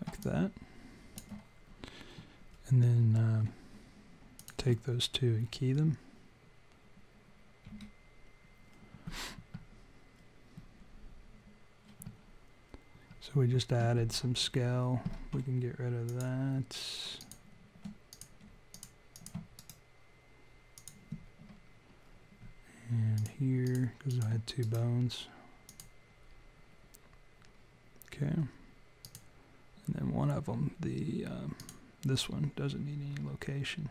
Like that. And then take those two and key them. So we just added some scale. We can get rid of that. And here, because I had two bones. Okay. And then one of them, the this one, doesn't need any location.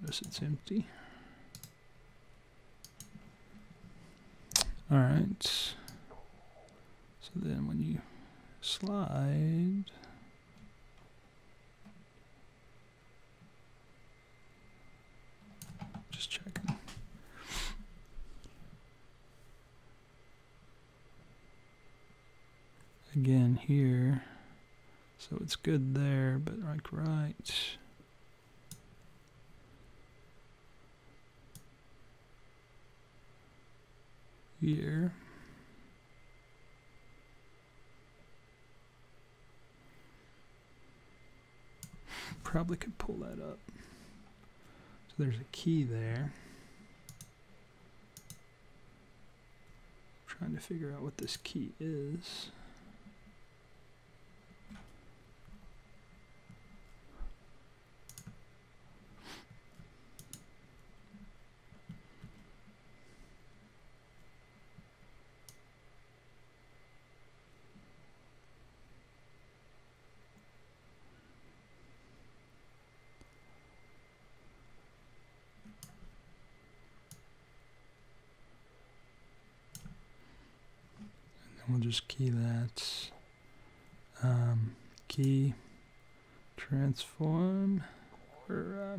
Notice it's empty. All right. So then when you slide, just checking. Again here, so it's good there, but like right. Here. Probably could pull that up. So there's a key there. I'm trying to figure out what this key is. we'll just key that. Key transform or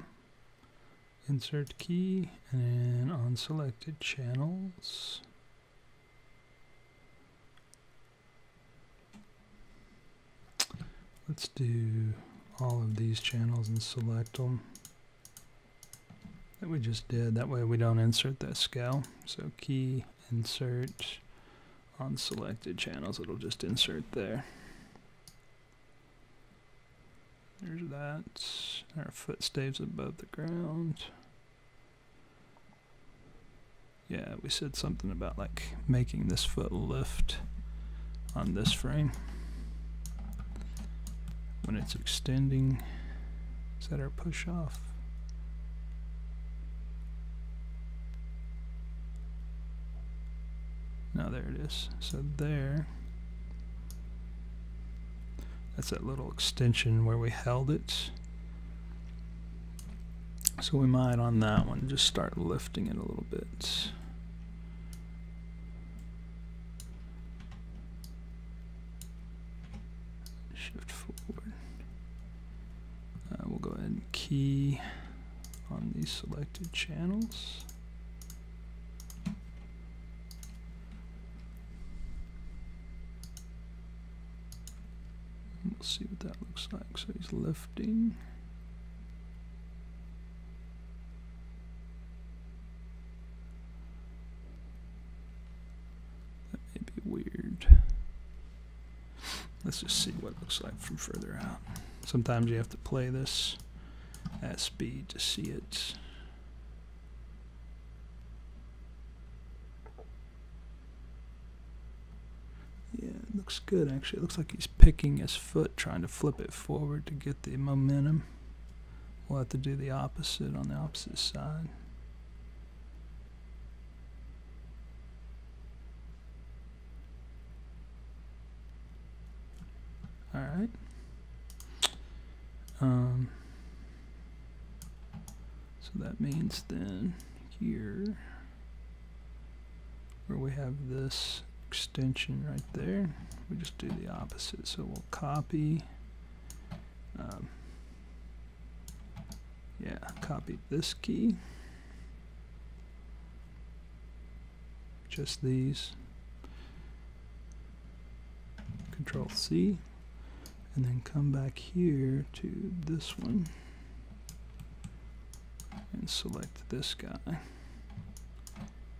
insert key, and then on selected channels. Let's do all of these channels and select them that we just did. That way we don't insert that scale. So key insert on selected channels. It'll just insert there. There's that. Our foot stays above the ground. Yeah, we said something about like making this foot lift on this frame when it's extending. Is that our push off? No, there it is. So there, that's that little extension where we held it. So we might on that one just start lifting it a little bit. Shift forward. We'll go ahead and key on these selected channels. We'll see what that looks like. So he's lifting. That may be weird. Let's just see what it looks like from further out. Sometimes you have to play this at speed to see it. Yeah, it looks good actually. It looks like he's picking his foot, trying to flip it forward to get the momentum. We'll have to do the opposite on the opposite side. Alright. So that means then here where we have this extension right there, we just do the opposite. So we'll copy, copy this key, just these, Control C, and then come back here to this one and select this guy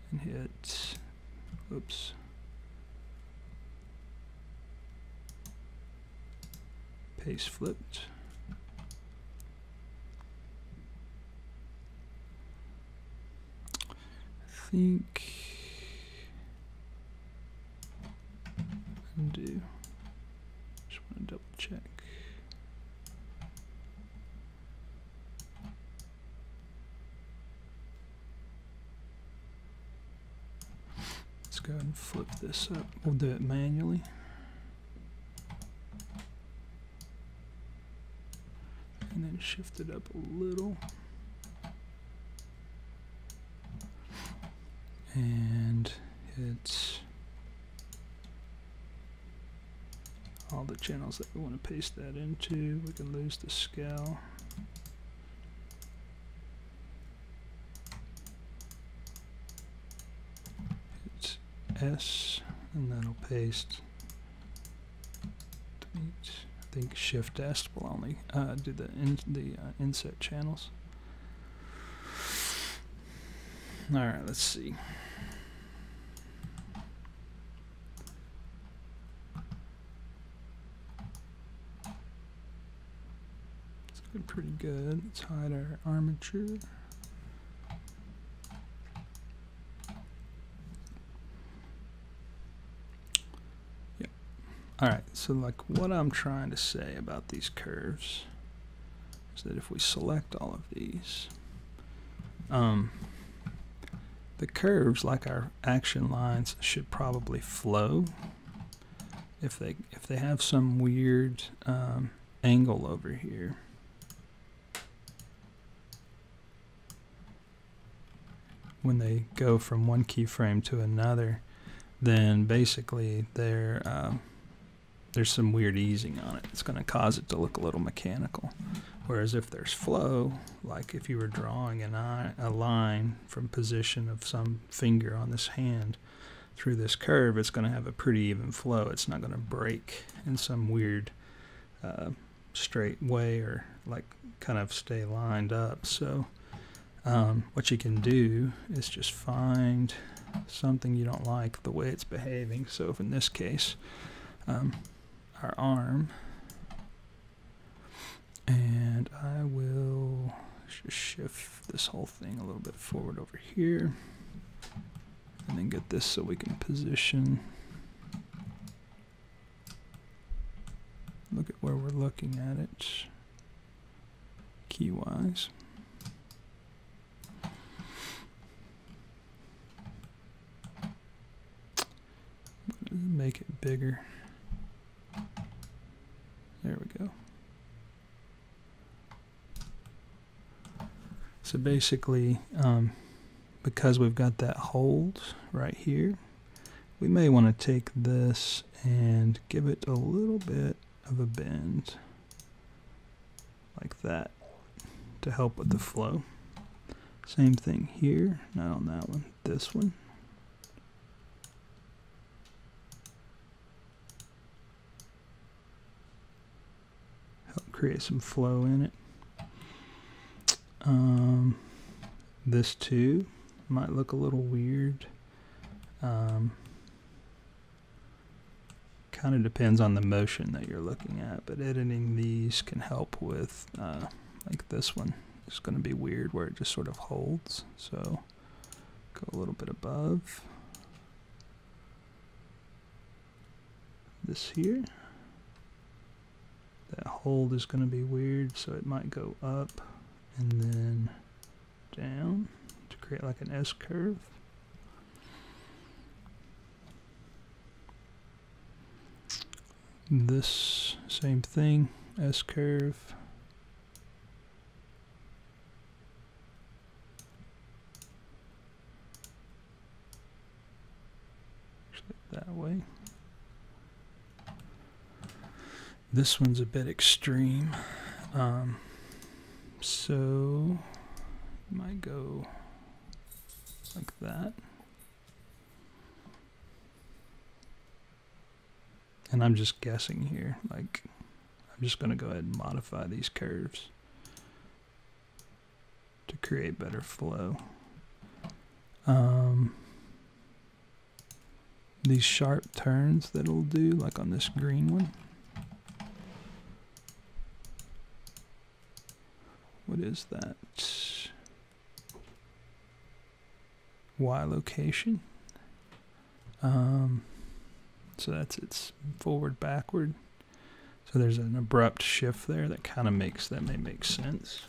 and hit, oops, paste flipped. I think undo. Just want to double check. Let's go ahead and flip this up. We'll do it manually. And then shift it up a little. And hit all the channels that we want to paste that into. We can lose the scale. Hit S, and that'll paste. Delete. I think Shift S will only do the inset channels. All right, let's see. It's looking pretty good. Let's hide our armature. Alright, so like what I'm trying to say about these curves is that if we select all of these, the curves, like our action lines, should probably flow. If they have some weird angle over here, when they go from one keyframe to another, then basically there's some weird easing on it. It's going to cause it to look a little mechanical. Whereas if there's flow, like if you were drawing a line from position of some finger on this hand through this curve, it's going to have a pretty even flow. It's not going to break in some weird straight way or like kind of stay lined up. So what you can do is just find something you don't like the way it's behaving. So if in this case, our arm, and I will just shift this whole thing a little bit forward over here and then get this so we can position, look at where we're looking at it key wise. Make it bigger. There we go. So basically, because we've got that hold right here, we may want to take this and give it a little bit of a bend like that to help with the flow. Same thing here, not on that one, this one. Create some flow in it. This too might look a little weird. Kind of depends on the motion that you're looking at, but editing these can help with, like this one is going to be weird where it just sort of holds. So go a little bit above this here. That hold is going to be weird, so it might go up and then down to create like an S curve. This same thing, S curve. Actually, that way. This one's a bit extreme, so it might go like that. And I'm just guessing here, like I'm just going to go ahead and modify these curves to create better flow. These sharp turns that it'll do, like on this green one. What is that? Y location. So that's its forward, backward. So there's an abrupt shift there that kind of makes, that may make sense.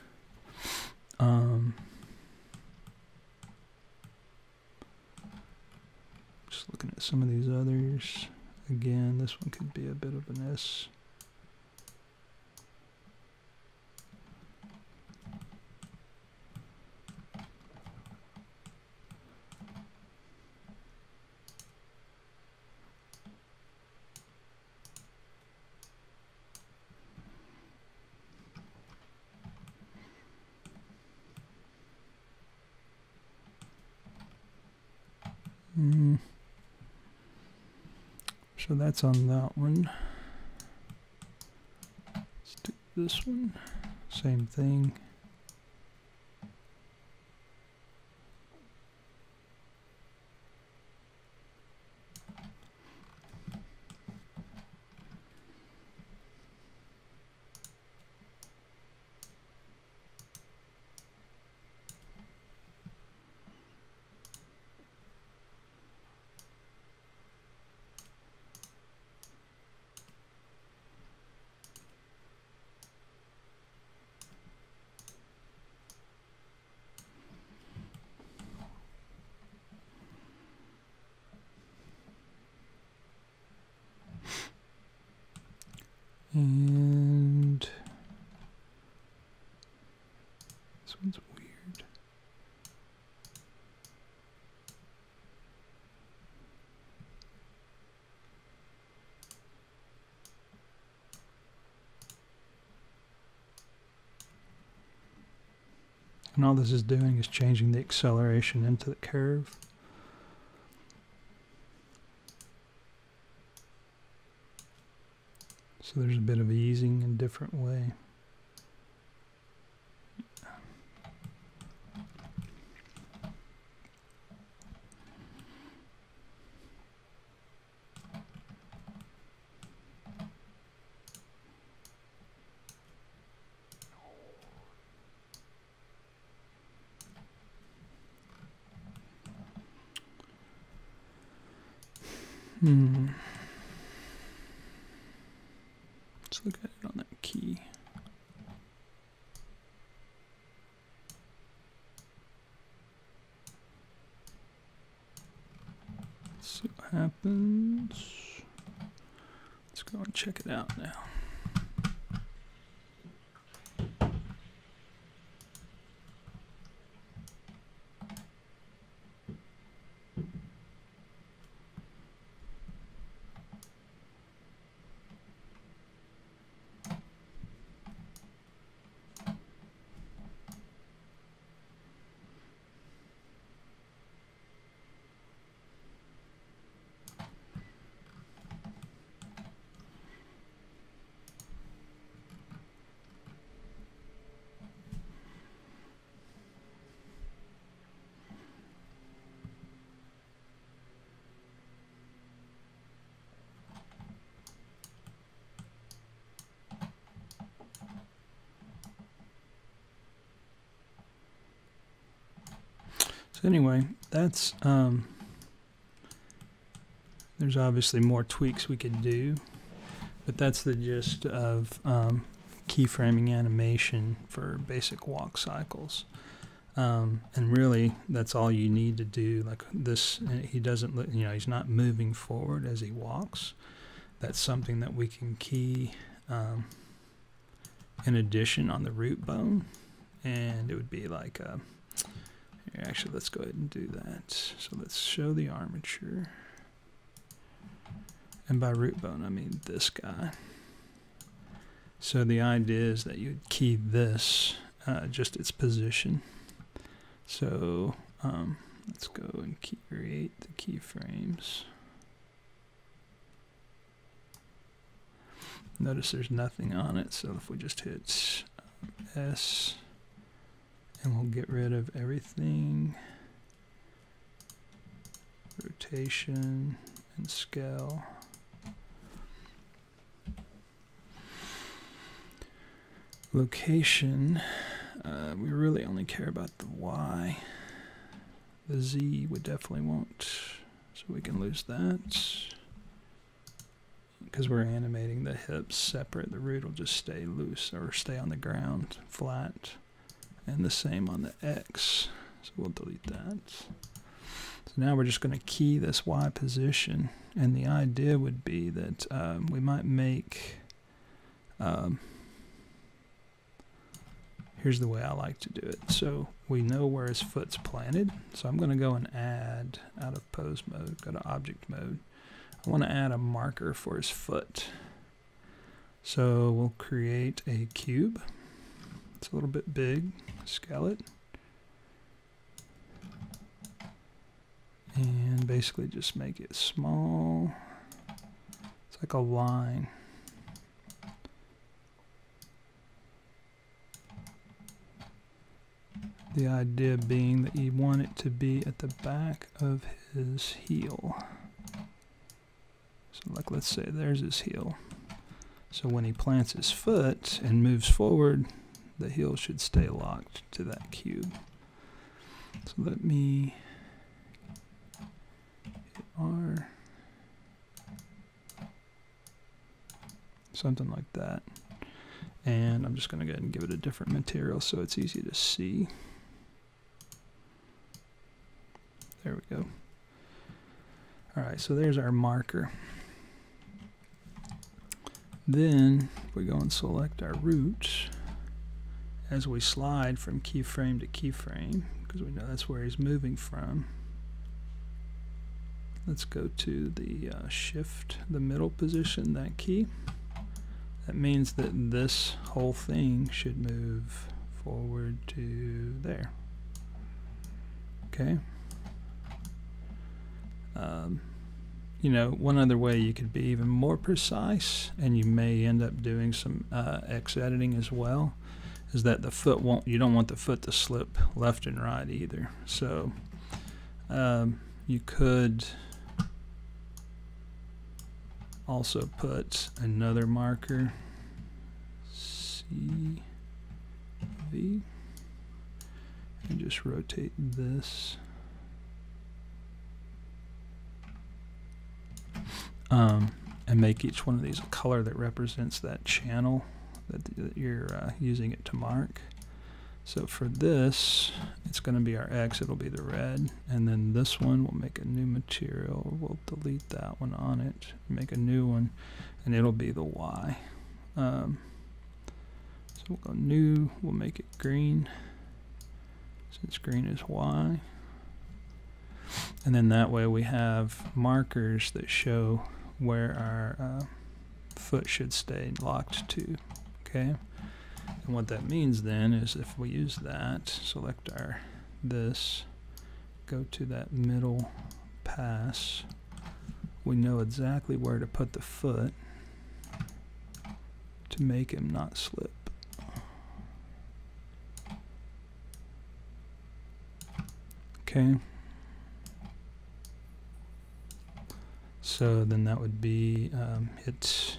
Just looking at some of these others. Again, this one could be a bit of an S. So that's on that one. Let's do this one. Same thing. And this one's weird. and all this is doing is changing the acceleration into the curve. So there's a bit of easing in a different way. Let's look at it on that key. Let's see what happens. Let's go and check it out now. So anyway, that's there's obviously more tweaks we could do, but that's the gist of keyframing animation for basic walk cycles. And really, that's all you need to do. Like this, he doesn't, you know, he's not moving forward as he walks. That's something that we can key in addition on the root bone, and it would be like a actually, let's go ahead and do that. So let's show the armature. And by root bone, I mean this guy. So the idea is that you'd key this, just its position. So let's go and create the keyframes. Notice there's nothing on it. So if we just hit S, and we'll get rid of everything, rotation and scale. Location, we really only care about the Y. The Z we definitely won't, so we can lose that. Because we're animating the hips separate, the root will just stay loose or stay on the ground flat. And the same on the X, so we'll delete that. So now we're just going to key this Y position, and the idea would be that we might make, here's the way I like to do it. So we know where his foot's planted, so I'm going to go and add, out of pose mode, go to object mode, I want to add a marker for his foot. So we'll create a cube. It's a little bit big, scale it, and basically just make it small. It's like a line. The idea being that you want it to be at the back of his heel. So like, let's say there's his heel. So when he plants his foot and moves forward, the heel should stay locked to that cube. So let me hit R, something like that. And I'm just going to go ahead and give it a different material so it's easy to see. There we go. All right, so there's our marker. Then we go and select our root. As we slide from keyframe to keyframe, because we know that's where he's moving from, let's go to the shift, the middle position, that key. That means that this whole thing should move forward to there. Okay. You know, one other way you could be even more precise, and you may end up doing some X editing as well, is that the foot won't, you don't want the foot to slip left and right either. So you could also put another marker, CV, and just rotate this. And make each one of these a color that represents that channel that you're using it to mark. So for this, it's going to be our X, it'll be the red, and then this one will make a new material, we'll delete that one on it, make a new one, and it'll be the Y. So we'll go new, we'll make it green, since green is Y. And then that way we have markers that show where our foot should stay locked to. Okay, and what that means then is if we use that, select our this, go to that middle pass, we know exactly where to put the foot to make him not slip. Okay. So then that would be hit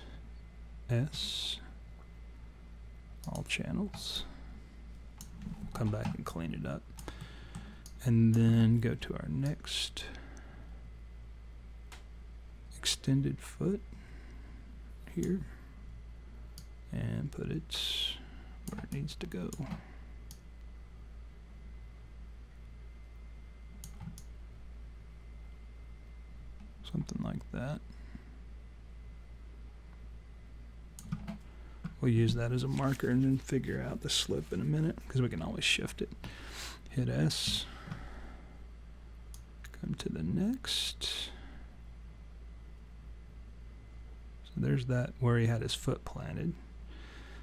S, all channels. We'll come back and clean it up. And then go to our next extended foot here and put it where it needs to go. Something like that. We'll use that as a marker and then figure out the slip in a minute, because we can always shift it. Hit S, come to the next. So there's that where he had his foot planted.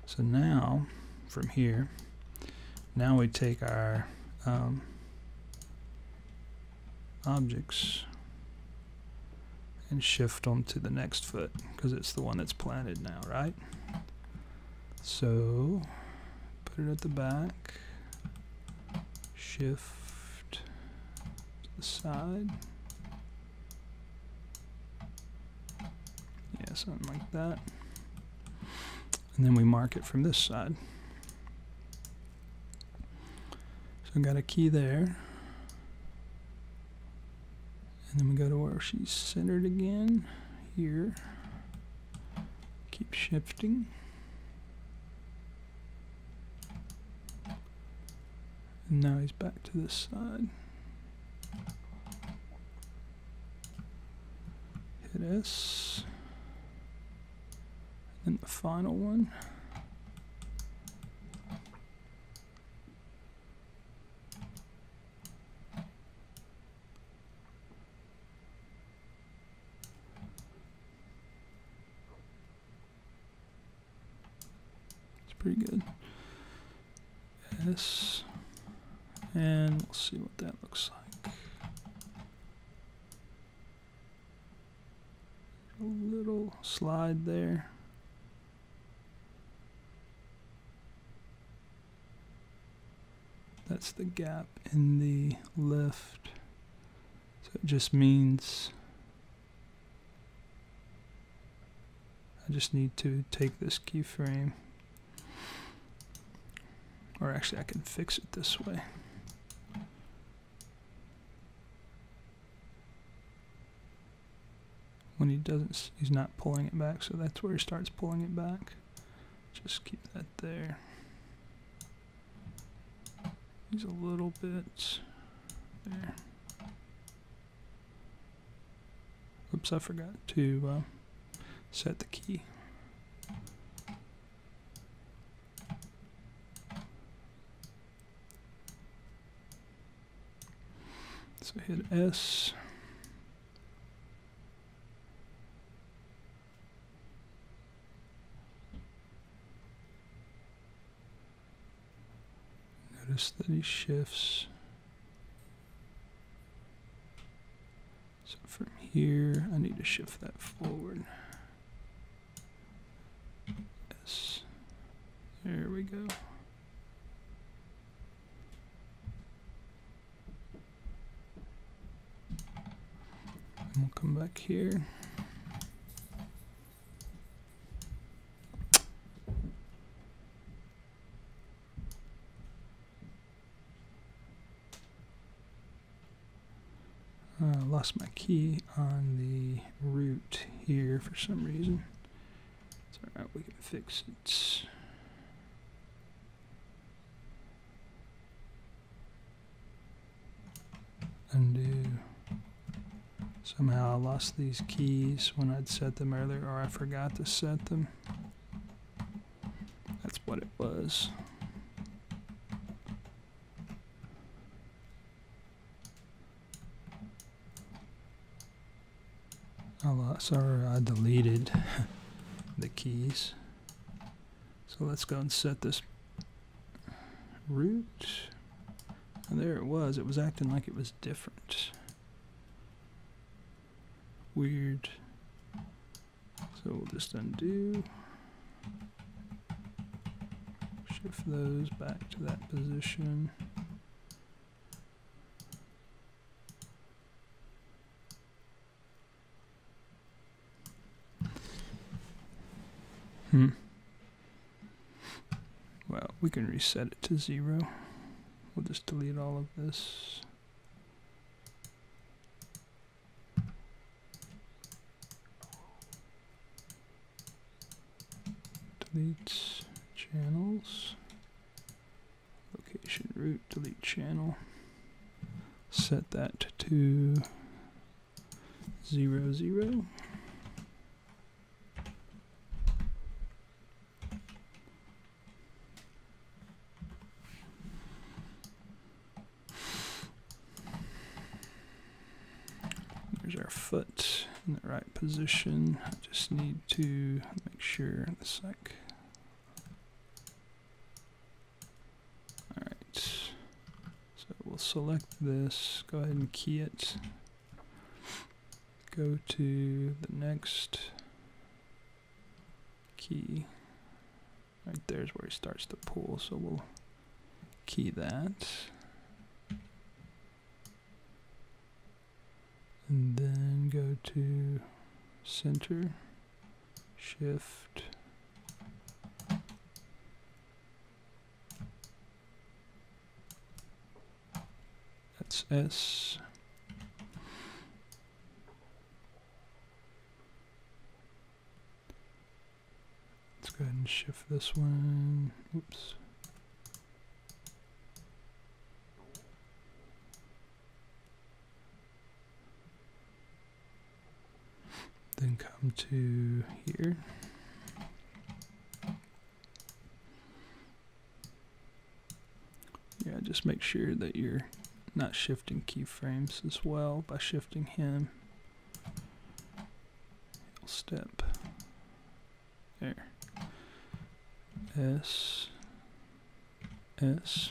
So now, from here, now we take our objects and shift them to the next foot, because it's the one that's planted now, right? So put it at the back, shift to the side, yeah, something like that, and then we mark it from this side. So I've got a key there. And then we go to where she's centered again, here, keep shifting, and now he's back to this side, hit S, and the final one. Pretty good. S, and we'll see what that looks like. A little slide there. That's the gap in the left. So it just means I just need to take this keyframe. Or actually, I can fix it this way. When he doesn't, he's not pulling it back, so that's where he starts pulling it back. Just keep that there. He's a little bit there. Oops, I forgot to set the key. So hit S, 30 shifts. So from here, I need to shift that forward. Yes. There we go. And we'll come back here. Lost my key on the root here for some reason. It's all right, we can fix it. Undo. Somehow I lost these keys when I'd set them earlier, or I forgot to set them. That's what it was. Sorry, I deleted the keys. So let's go and set this root. And there it was acting like it was different. Weird. So we'll just undo. Shift those back to that position. Well, we can reset it to 0. We'll just delete all of this. Delete channels. Location root, delete channel. Set that to 0, 0. Foot in the right position. I just need to make sure it's like. All right. So we'll select this. Go ahead and key it. Go to the next key. Right there's where he starts to pull. So we'll key that. And then go to center, shift, that's S. Let's go ahead and shift this one, oops. Then come to here. Yeah, just make sure that you're not shifting keyframes as well by shifting him. He'll step. There. S. S.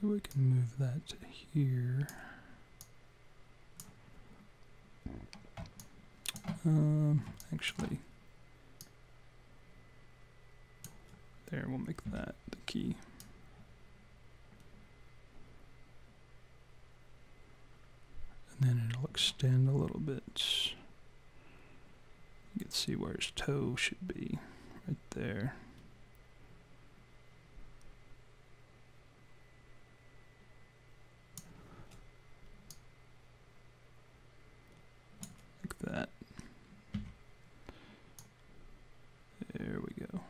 We can move that to here. Actually, there, we'll make that the key. And then it'll extend a little bit. You can see where his toe should be, right there. That. There we go.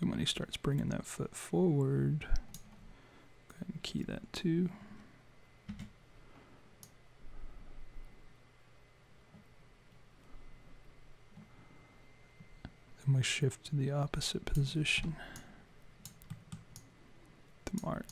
Then when he starts bringing that foot forward, go ahead and key that too. Then we shift to the opposite position. The mark.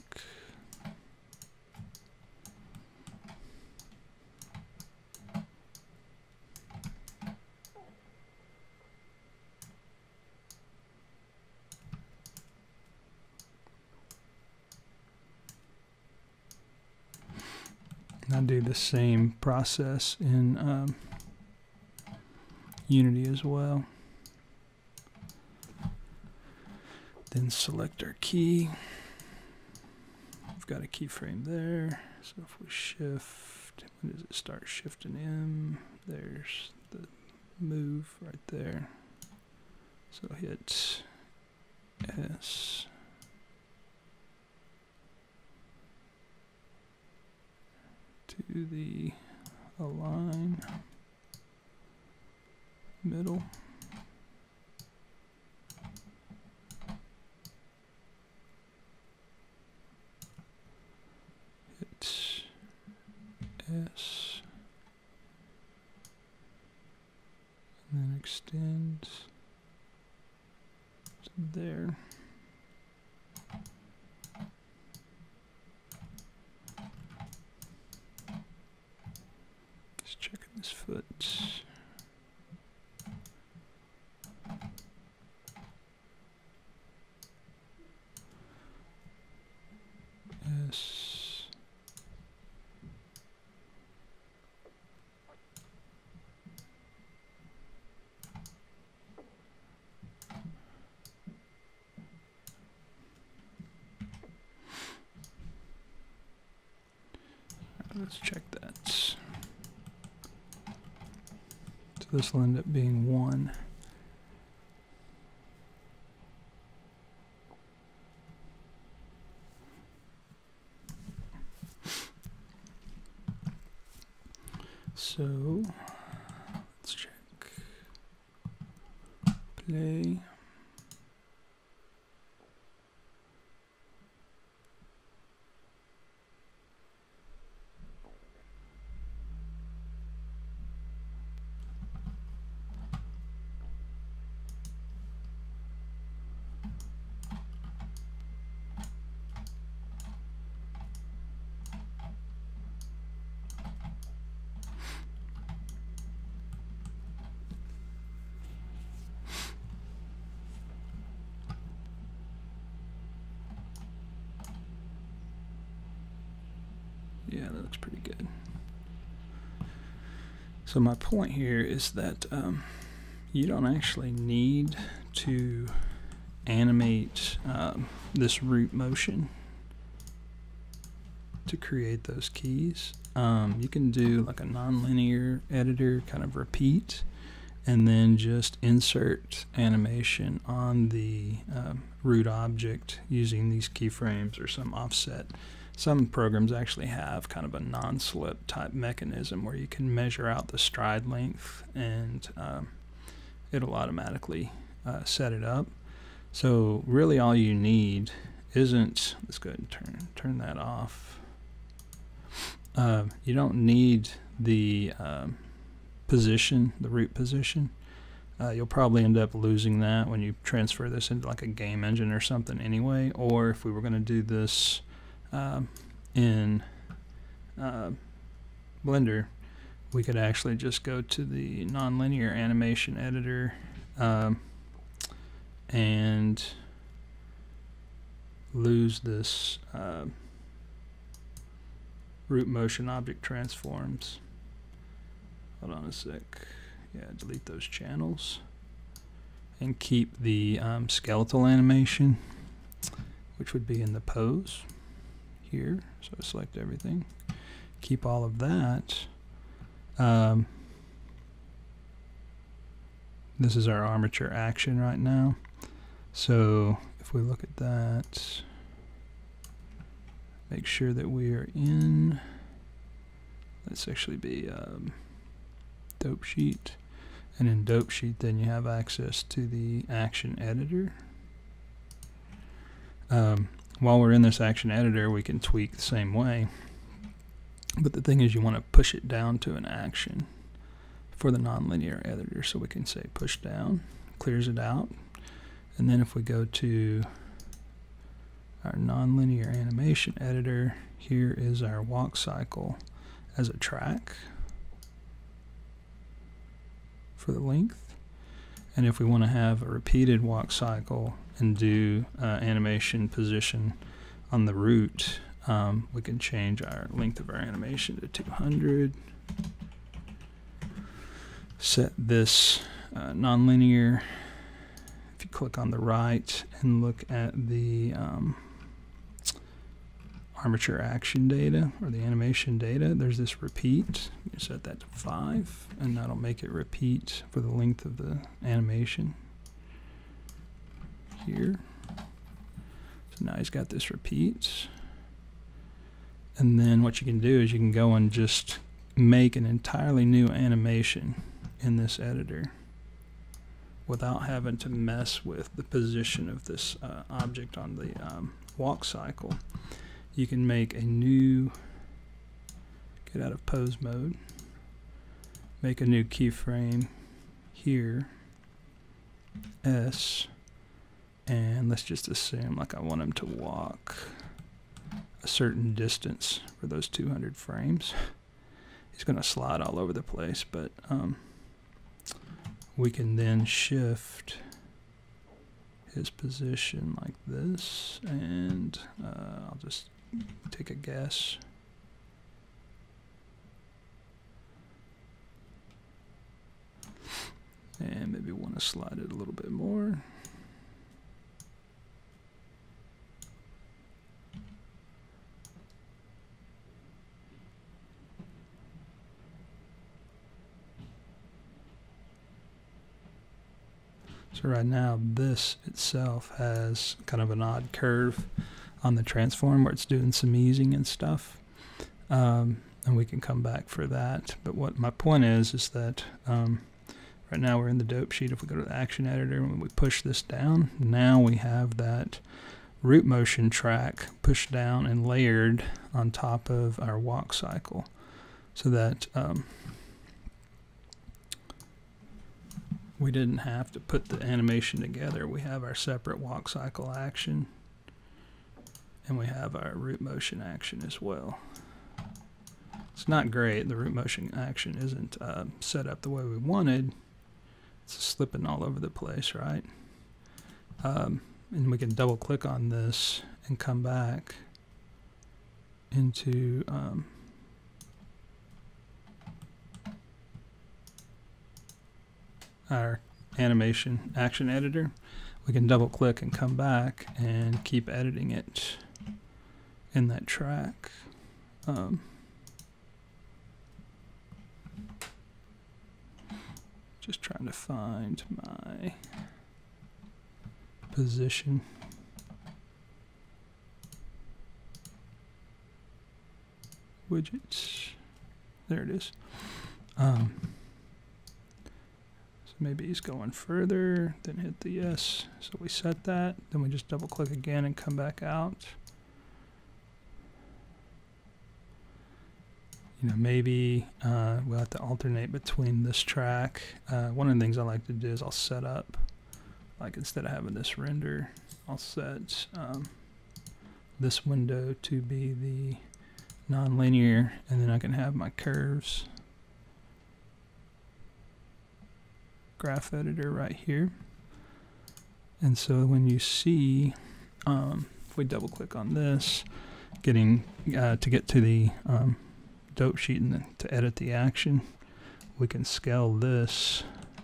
I'll do the same process in Unity as well. Then select our key. We've got a keyframe there. So if we shift, when does it start shifting in? There's the move right there. So hit S. To the align middle. Hit S. And then extend to there. Just checking this foot. Let's check that. So this will end up being 1. So let's check play. Yeah, that looks pretty good. So my point here is that you don't actually need to animate this root motion to create those keys. You can do like a non-linear editor kind of repeat and then just insert animation on the root object using these keyframes or some offset. Some programs actually have kind of a non-slip type mechanism where you can measure out the stride length and it'll automatically set it up. So really all you need isn't, let's go ahead and turn that off. You don't need the position, the root position. You'll probably end up losing that when you transfer this into like a game engine or something anyway, or if we were going to do this in Blender, we could actually just go to the nonlinear animation editor and lose this root motion object transforms. Hold on a sec. Yeah, delete those channels and keep the skeletal animation, which would be in the pose here. So I select everything, keep all of that. This is our armature action right now. So if we look at that, make sure that we are in, let's actually be dope sheet, and in dope sheet then you have access to the action editor. While we're in this action editor, we can tweak the same way, but the thing is you want to push it down to an action for the nonlinear editor. So we can say push down, clears it out, and then if we go to our nonlinear animation editor, here is our walk cycle as a track for the length. And if we want to have a repeated walk cycle and do animation position on the root, We can change our length of our animation to 200. Set this nonlinear. If you click on the right and look at the armature action data or the animation data, there's this repeat. You set that to 5, and that'll make it repeat for the length of the animation here. So now he's got this repeat. And then what you can do is you can go and just make an entirely new animation in this editor without having to mess with the position of this object on the walk cycle. You can make a new, get out of pose mode, make a new keyframe here, S, and let's just assume like I want him to walk a certain distance for those 200 frames. He's going to slide all over the place, but we can then shift his position like this, and I'll just take a guess. And maybe want to slide it a little bit more. So right now, this itself has kind of an odd curve on the transform where it's doing some easing and stuff. And we can come back for that. But what my point is that right now we're in the dope sheet. If we go to the action editor and we push this down, now we have that root motion track pushed down and layered on top of our walk cycle. So that we didn't have to put the animation together. We have our separate walk cycle action, and we have our root motion action as well. It's not great. The root motion action isn't set up the way we wanted. It's slipping all over the place, right? And we can double click on this and come back into our animation action editor. We can double click and come back and keep editing it in that track. Just trying to find my position. Widgets. There it is. Maybe he's going further, then hit the yes. So we set that, then we just double click again and come back out. You know, maybe we'll have to alternate between this track. One of the things I like to do is I'll set up, like instead of having this render, I'll set this window to be the nonlinear, and then I can have my curves graph editor right here. And so when you see, if we double click on this, getting to get to the dope sheet and to edit the action, we can scale this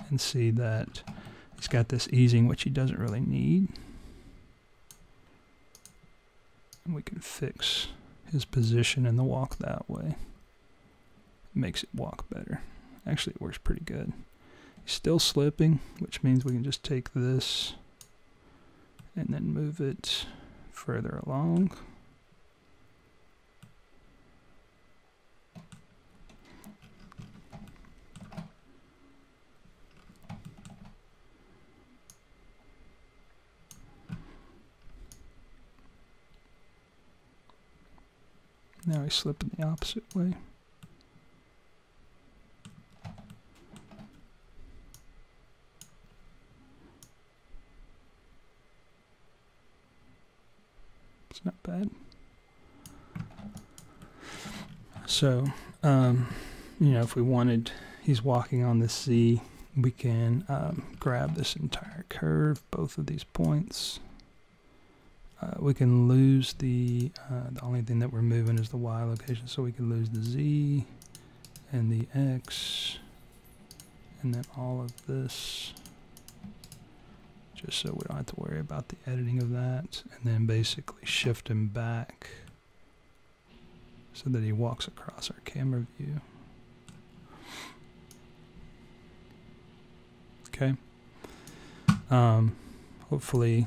and see that it's got this easing, which he doesn't really need. And we can fix his position in the walk that way. It makes it walk better. Actually, it works pretty good. Still slipping, which means we can just take this and then move it further along. Now he's slipping the opposite way. Not bad. So, you know, if we wanted, he's walking on the Z, we can grab this entire curve, both of these points, we can lose the only thing that we're moving is the Y location, so we can lose the Z and the X, and then all of this, just so we don't have to worry about the editing of that, and then basically shift him back so that he walks across our camera view. Okay. Hopefully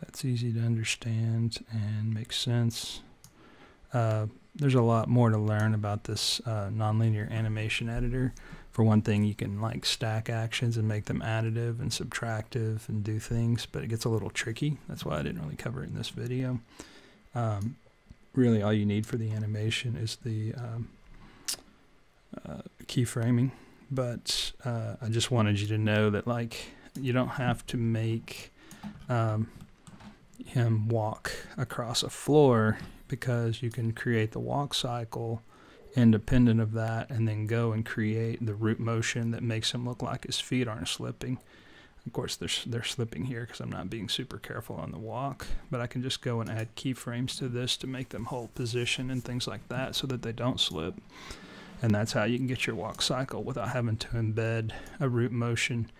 that's easy to understand and makes sense. There's a lot more to learn about this nonlinear animation editor. For one thing, you can like stack actions and make them additive and subtractive and do things, but it gets a little tricky. That's why I didn't really cover it in this video. Really, all you need for the animation is the keyframing. But I just wanted you to know that, like, you don't have to make him walk across a floor, because you can create the walk cycle independent of that and then go and create the root motion that makes him look like his feet aren't slipping. Of course, they're slipping here because I'm not being super careful on the walk, but I can just go and add keyframes to this to make them hold position and things like that so that they don't slip. And that's how you can get your walk cycle without having to embed a root motion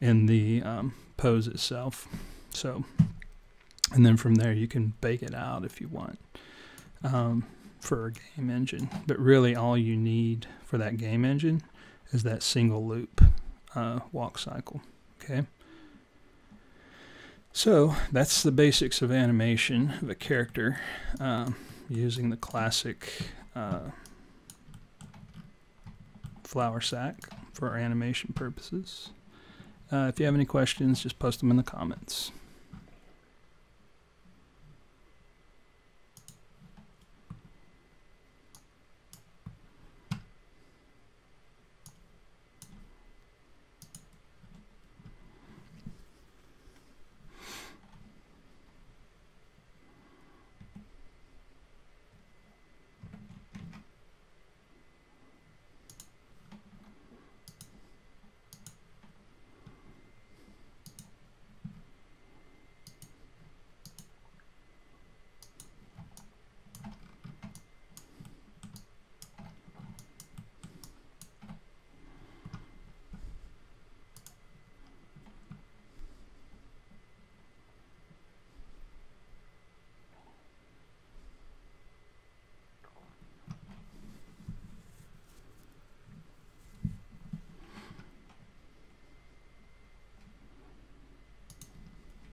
in the pose itself. So, and then from there you can bake it out if you want for a game engine. But really all you need for that game engine is that single loop walk cycle. Okay. So that's the basics of animation of a character using the classic flour sack for animation purposes. If you have any questions, just post them in the comments.